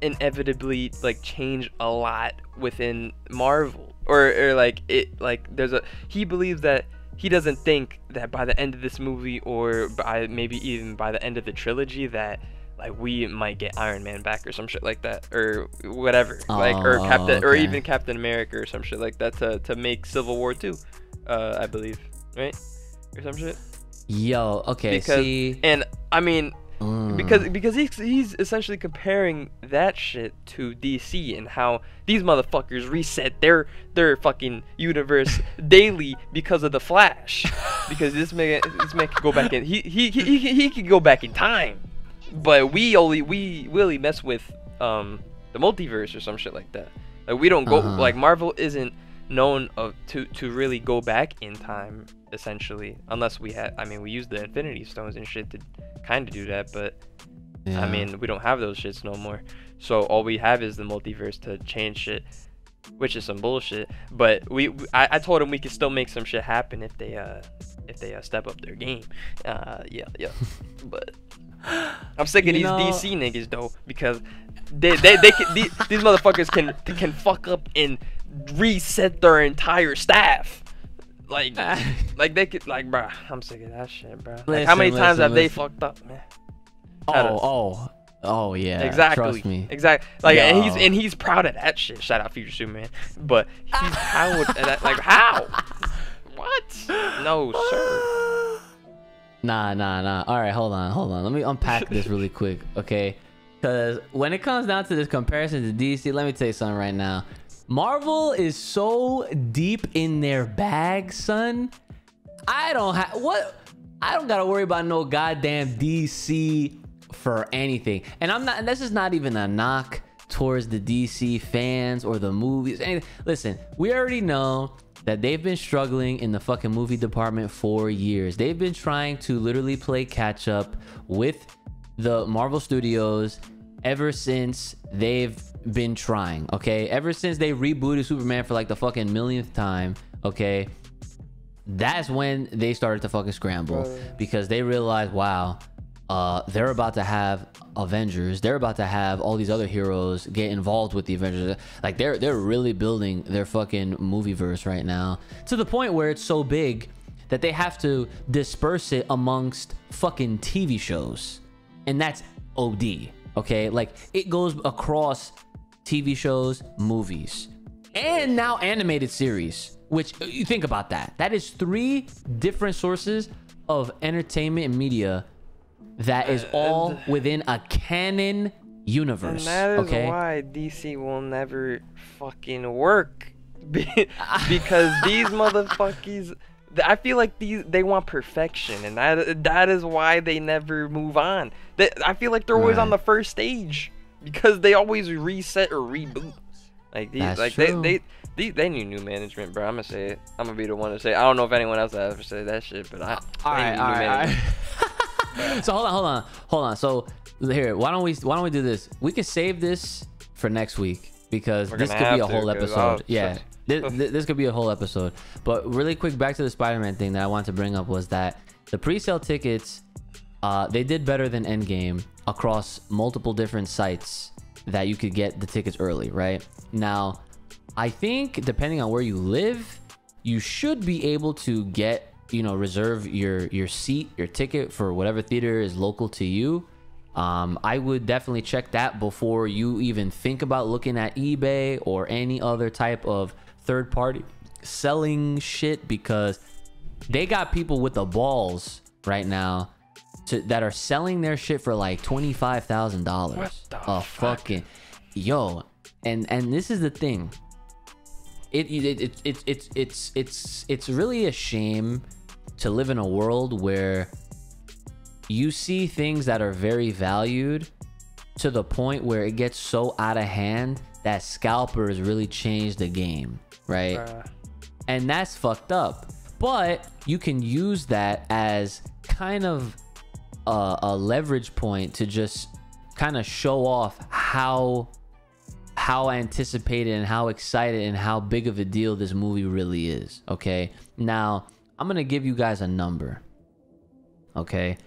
inevitably like change a lot within Marvel. Or, or like it, like there's a. He believes that he doesn't think that by the end of this movie, or by maybe even by the end of the trilogy, that like we might get Iron Man back or some shit like that, or whatever, oh, like or Captain, okay. or even Captain America or some shit like that to to make Civil War two, uh, I believe, right, or some shit. Yo, okay, because, see, and I mean. Mm. Because because he's, he's essentially comparing that shit to D C and how these motherfuckers reset their their fucking universe daily because of the Flash, because this man this man can go back in he he he he, he can go back in time, but we only we really mess with um the multiverse or some shit like that. Like we don't go uh-huh. like Marvel isn't known of to to really go back in time essentially, unless we had I mean we use the Infinity Stones and shit to kind of do that, but yeah. I mean we don't have those shits no more, so all we have is the multiverse to change shit, which is some bullshit. But we I, I told him we could still make some shit happen if they uh if they uh, step up their game. Uh yeah yeah but I'm sick of you these know... D C niggas though, because they they, they can these, these motherfuckers can can fuck up and reset their entire staff. Like, like they could, like, bruh, I'm sick of that shit, bruh. Like, listen, how many listen, times have listen. they fucked up, man? Oh, oh, oh, yeah. Exactly. Trust me. Exactly. Like, Yo. and he's and he's proud of that shit. Shout out Future Superman. But he's proud of that. Like, how? What? No, sir. Nah, nah, nah. All right, hold on, hold on. Let me unpack this really quick, okay? Because when it comes down to this comparison to D C, let me tell you something right now. Marvel is so deep in their bag, son. I don't have what I don't gotta worry about no goddamn D C for anything. And I'm not and this is not even a knock towards the D C fans or the movies. Anything. Listen, we already know that they've been struggling in the fucking movie department for years. They've been trying to literally play catch up with the Marvel Studios ever since they've been trying, okay? Ever since they rebooted Superman for like the fucking millionth time, okay? that's when they started to fucking scramble, oh, yeah. because they realized, wow, uh, they're about to have Avengers. They're about to have all these other heroes get involved with the Avengers. Like they're they're really building their fucking movieverse right now, to the point where it's so big that they have to disperse it amongst fucking T V shows, and that's O D. Okay, like it goes across T V shows, movies, and now animated series. Which, you think about that. That is three different sources of entertainment and media that is all and, within a canon universe. And that is okay? why D C will never fucking work. Because these motherfuckers, I feel like these they want perfection. And that that is why they never move on. They, I feel like they're always right. on the first stage. Because they always reset or reboot. Like these, That's like they, they, they, they need new management, bro. I'm gonna say it. I'm gonna be the one to say it. I don't know if anyone else has ever said that shit, but I. All right, all right, all right. So hold on, hold on, hold on. So here, why don't we, why don't we do this? We can save this for next week because this could be a whole episode. Yeah, this, this could be a whole episode. But really quick, back to the Spider-Man thing that I wanted to bring up was that the pre-sale tickets, uh, they did better than Endgame across multiple different sites that you could get the tickets early. Right now, I think depending on where you live, you should be able to get, you know, reserve your your seat, your ticket for whatever theater is local to you. um I would definitely check that before you even think about looking at eBay or any other type of third party selling shit, because they got people with the balls right now To, that are selling their shit for like twenty-five thousand dollars a fucking yo and and this is the thing, it it it it's it, it's it's it's really a shame to live in a world where you see things that are very valued to the point where it gets so out of hand that scalpers really change the game, right? uh. And that's fucked up, but you can use that as kind of A, a leverage point to just kind of show off how how anticipated and how excited and how big of a deal this movie really is. Okay, now I'm gonna give you guys a number, okay,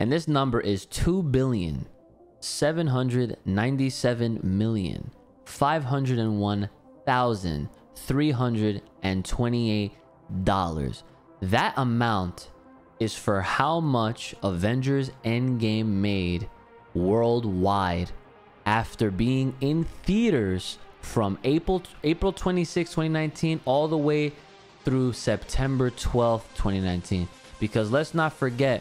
and this number is two billion seven hundred ninety-seven million five hundred one thousand three hundred twenty-eight dollars. That amount is for how much Avengers Endgame made worldwide after being in theaters from April April twenty-sixth, twenty nineteen all the way through September twelfth, twenty nineteen. Because let's not forget,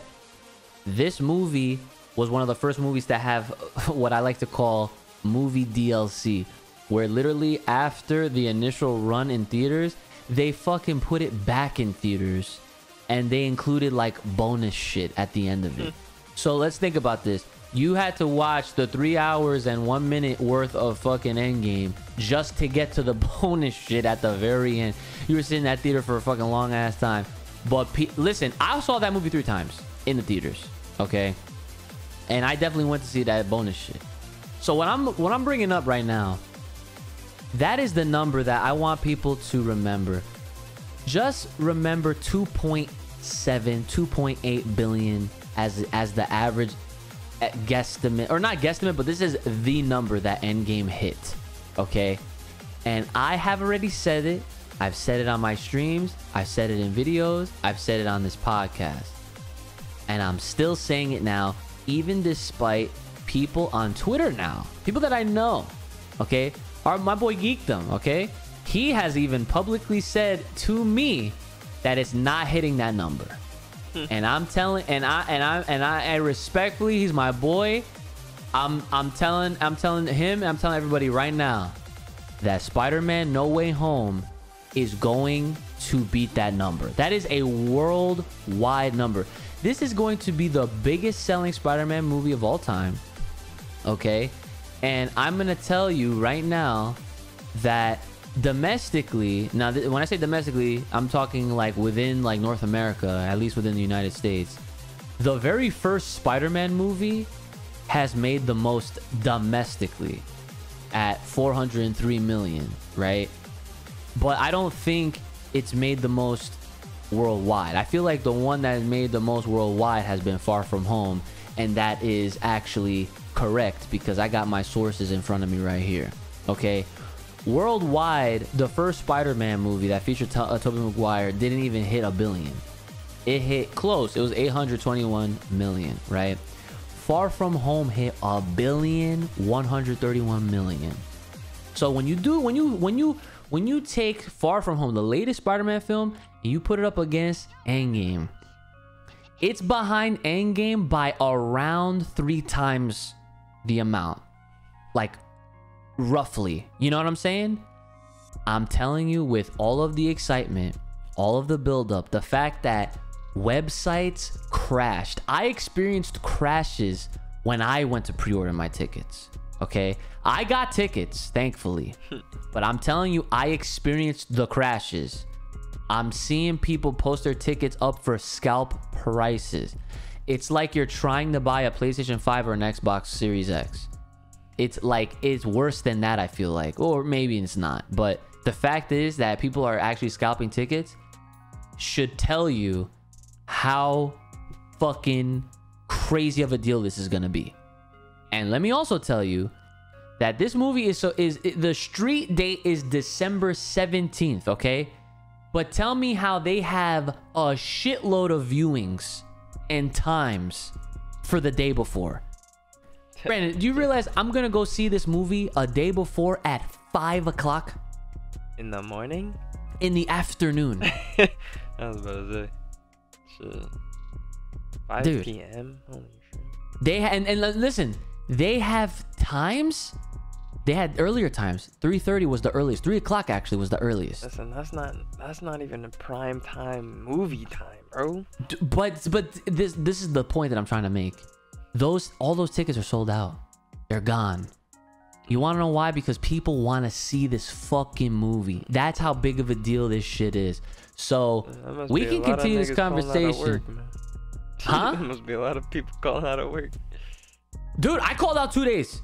this movie was one of the first movies to have what I like to call movie D L C, where literally after the initial run in theaters, they fucking put it back in theaters. And they included like bonus shit at the end of it. So let's think about this. You had to watch the three hours and one minute worth of fucking Endgame just to get to the bonus shit at the very end. You were sitting in that theater for a fucking long ass time. But pe listen, I saw that movie three times in the theaters, okay? And I definitely went to see that bonus shit. So what I'm what I'm bringing up right now, that is the number that I want people to remember. Just remember two point seven, two point eight billion as as the average guesstimate, or not guesstimate, but this is the number that Endgame hit, okay? And I have already said it. I've said it on my streams. I've said it in videos. I've said it on this podcast. And I'm still saying it now, even despite people on Twitter now, people that I know, okay? Our, my boy Geekdom, okay? He has even publicly said to me that it's not hitting that number. And I'm telling, and I and I and I and respectfully, he's my boy. I'm I'm telling I'm telling him, and I'm telling everybody right now that Spider-Man No Way Home is going to beat that number. That is a worldwide number. This is going to be the biggest selling Spider-Man movie of all time. Okay? And I'm gonna tell you right now that domestically, now th when I say domestically, I'm talking like within like North America, at least within the United States, the very first Spider-Man movie has made the most domestically at four hundred three million, right? But I don't think it's made the most worldwide. I feel like the one that made the most worldwide has been Far From Home, and that is actually correct because I got my sources in front of me right here. Okay, worldwide, the first Spider-Man movie that featured to- uh, Tobey Maguire didn't even hit a billion. It hit close. It was eight hundred twenty-one million, right? Far From Home hit a billion, one hundred thirty-one million. So when you do, when you, when you, when you take Far From Home, the latest Spider-Man film, and you put it up against Endgame, it's behind Endgame by around three times the amount, like roughly, you know what I'm saying? I'm telling you, with all of the excitement, all of the buildup, the fact that websites crashed. I experienced crashes when I went to pre-order my tickets. Okay, I got tickets, thankfully, but I'm telling you, I experienced the crashes. I'm seeing people post their tickets up for scalp prices. It's like you're trying to buy a PlayStation five or an Xbox Series X. It's like, it's worse than that, I feel like, or maybe it's not. But the fact is that people are actually scalping tickets should tell you how fucking crazy of a deal this is gonna be. And let me also tell you that this movie is so is the street date is December seventeenth, okay? But tell me how they have a shitload of viewings and times for the day before. Brandon, do you realize I'm gonna go see this movie a day before at five o'clock? In the morning? In the afternoon. I was about to say. Shit. five Dude, p m Holy shit. They ha- and, and listen, they have times. They had earlier times. three thirty was the earliest. three o'clock actually was the earliest. Listen, that's not that's not even a prime time movie time, bro. D- but but this this is the point that I'm trying to make. Those all those tickets are sold out. They're gone. You want to know why? Because people want to see this fucking movie. That's how big of a deal this shit is. So we can continue this conversation. Work, huh? There must be a lot of people calling out of work. Dude, I called out two days.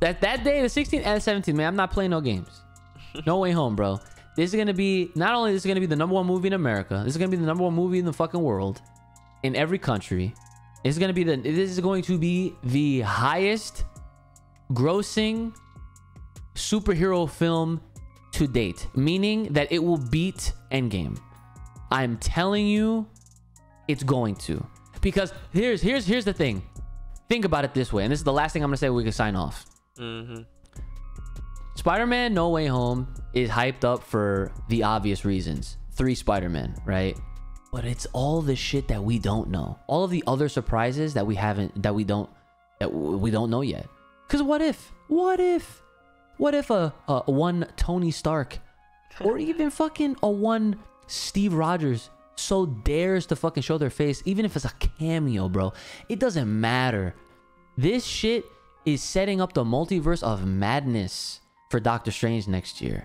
That that day, the sixteenth and seventeenth, man, I'm not playing no games. No way home, bro. This is gonna be not only this is gonna be the number one movie in America. This is gonna be the number one movie in the fucking world, in every country. It's gonna be the this is going to be the highest grossing superhero film to date, meaning that it will beat Endgame. I'm telling you, it's going to. Because here's here's here's the thing. Think about it this way, and this is the last thing I'm gonna say. We can sign off. Mm-hmm. Spider-Man No Way Home is hyped up for the obvious reasons. Three Spider-Man, right? But it's all the shit that we don't know, all of the other surprises that we haven't, that we don't, that we don't know yet. Cause what if, what if, what if a, a one Tony Stark, or even fucking a one Steve Rogers so dares to fucking show their face, even if it's a cameo, bro? It doesn't matter. This shit is setting up the multiverse of madness for Doctor Strange next year.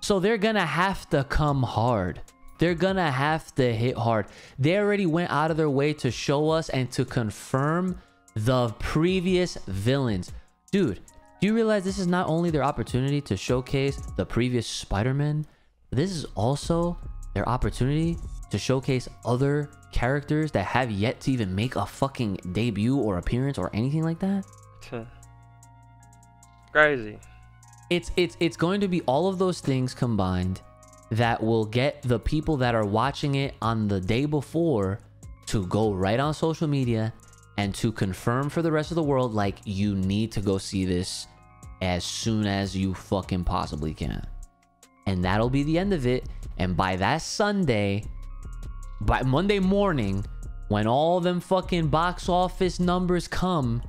So they're gonna have to come hard. They're gonna have to hit hard. They already went out of their way to show us and to confirm the previous villains. Dude, do you realize this is not only their opportunity to showcase the previous Spider-Man, this is also their opportunity to showcase other characters that have yet to even make a fucking debut or appearance or anything like that? Crazy. It's it's it's going to be all of those things combined that will get the people that are watching it on the day before to go right on social media and to confirm for the rest of the world, like, you need to go see this as soon as you fucking possibly can. And that'll be the end of it. And by that Sunday, by Monday morning, when all them fucking box office numbers come,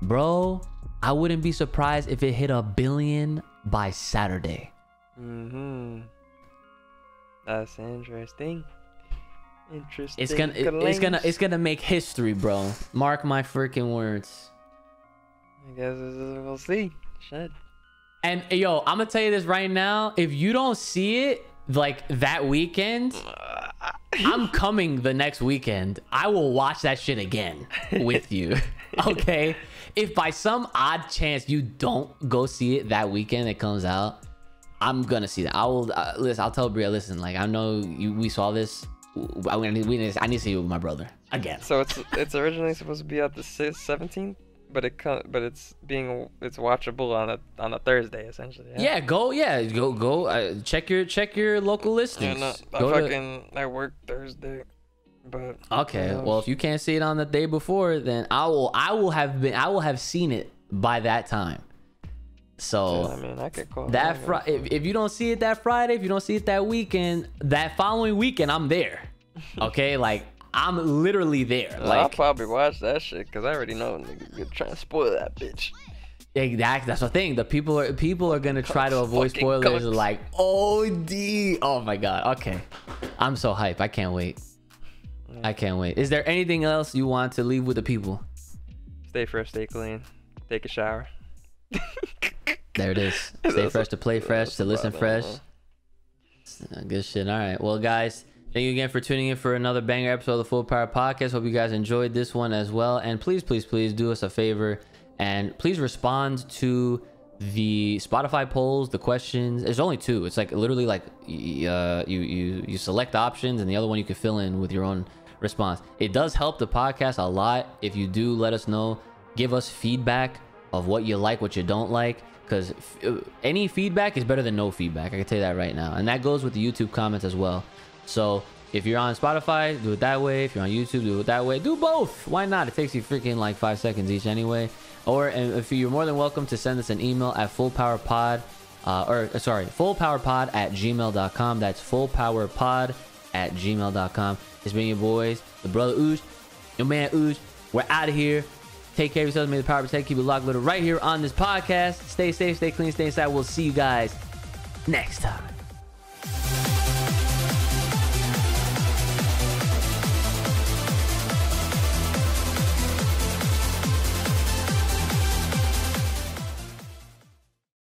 bro, I wouldn't be surprised if it hit a billion by Saturday. Mm-hmm. That's interesting. Interesting. It's gonna, it, it's gonna, it's gonna make history, bro. Mark my freaking words. I guess we'll see. Shit. And yo, I'm gonna tell you this right now. If you don't see it like that weekend, I'm coming the next weekend. I will watch that shit again with you. Okay. If by some odd chance you don't go see it that weekend it comes out, I'm gonna see that. I will uh, listen. I'll tell Bria. Listen, like I know you, we saw this I need, we need, I need to see it with my brother again. So it's it's originally supposed to be out the seventeenth, but it but it's being it's watchable on a on a Thursday essentially. Yeah, yeah go yeah go go uh, check your check your local listings. Yeah, no, I go fucking to... I work Thursday. But okay, um, well if you can't see it on the day before, then I will I will have been I will have seen it by that time. So yeah, I mean, I could call that fr if, if you don't see it that Friday, if you don't see it that weekend, that following weekend I'm there. Okay, like I'm literally there. Well, like I'll probably watch that shit because I already know niggas gonna try to spoil that bitch. Exactly, that's the thing. The people are people are gonna try to avoid fucking spoilers. Cucks. Like, oh, D, oh my god. Okay, I'm so hyped. I can't wait. Yeah. I can't wait. Is there anything else you want to leave with the people? Stay fresh, stay clean, take a shower. There it is. Stay fresh to play fresh to listen fresh. Good shit. All right, well guys, thank you again for tuning in for another banger episode of the Full Power Podcast. Hope you guys enjoyed this one as well, and please please please do us a favor and please respond to the Spotify polls, the questions. There's only two. It's like literally like uh you you you select options and the other one you can fill in with your own response. It does help the podcast a lot if you do let us know, give us feedback of what you like, what you don't like, because any feedback is better than no feedback. I can tell you that right now, and that goes with the YouTube comments as well. So if you're on Spotify, do it that way. If you're on YouTube, do it that way. Do both, why not? It takes you freaking like five seconds each anyway. Or and if you're more than welcome to send us an email at fullpowerpod uh or sorry fullpowerpod at gmail dot com. That's fullpowerpod at gmail dot com. It's been your boys, the brother Uch, your man Uch. We're out of here. Take care of yourselves. May the power protect. Keep it locked, little right here on this podcast. Stay safe, stay clean, stay inside. We'll see you guys next time.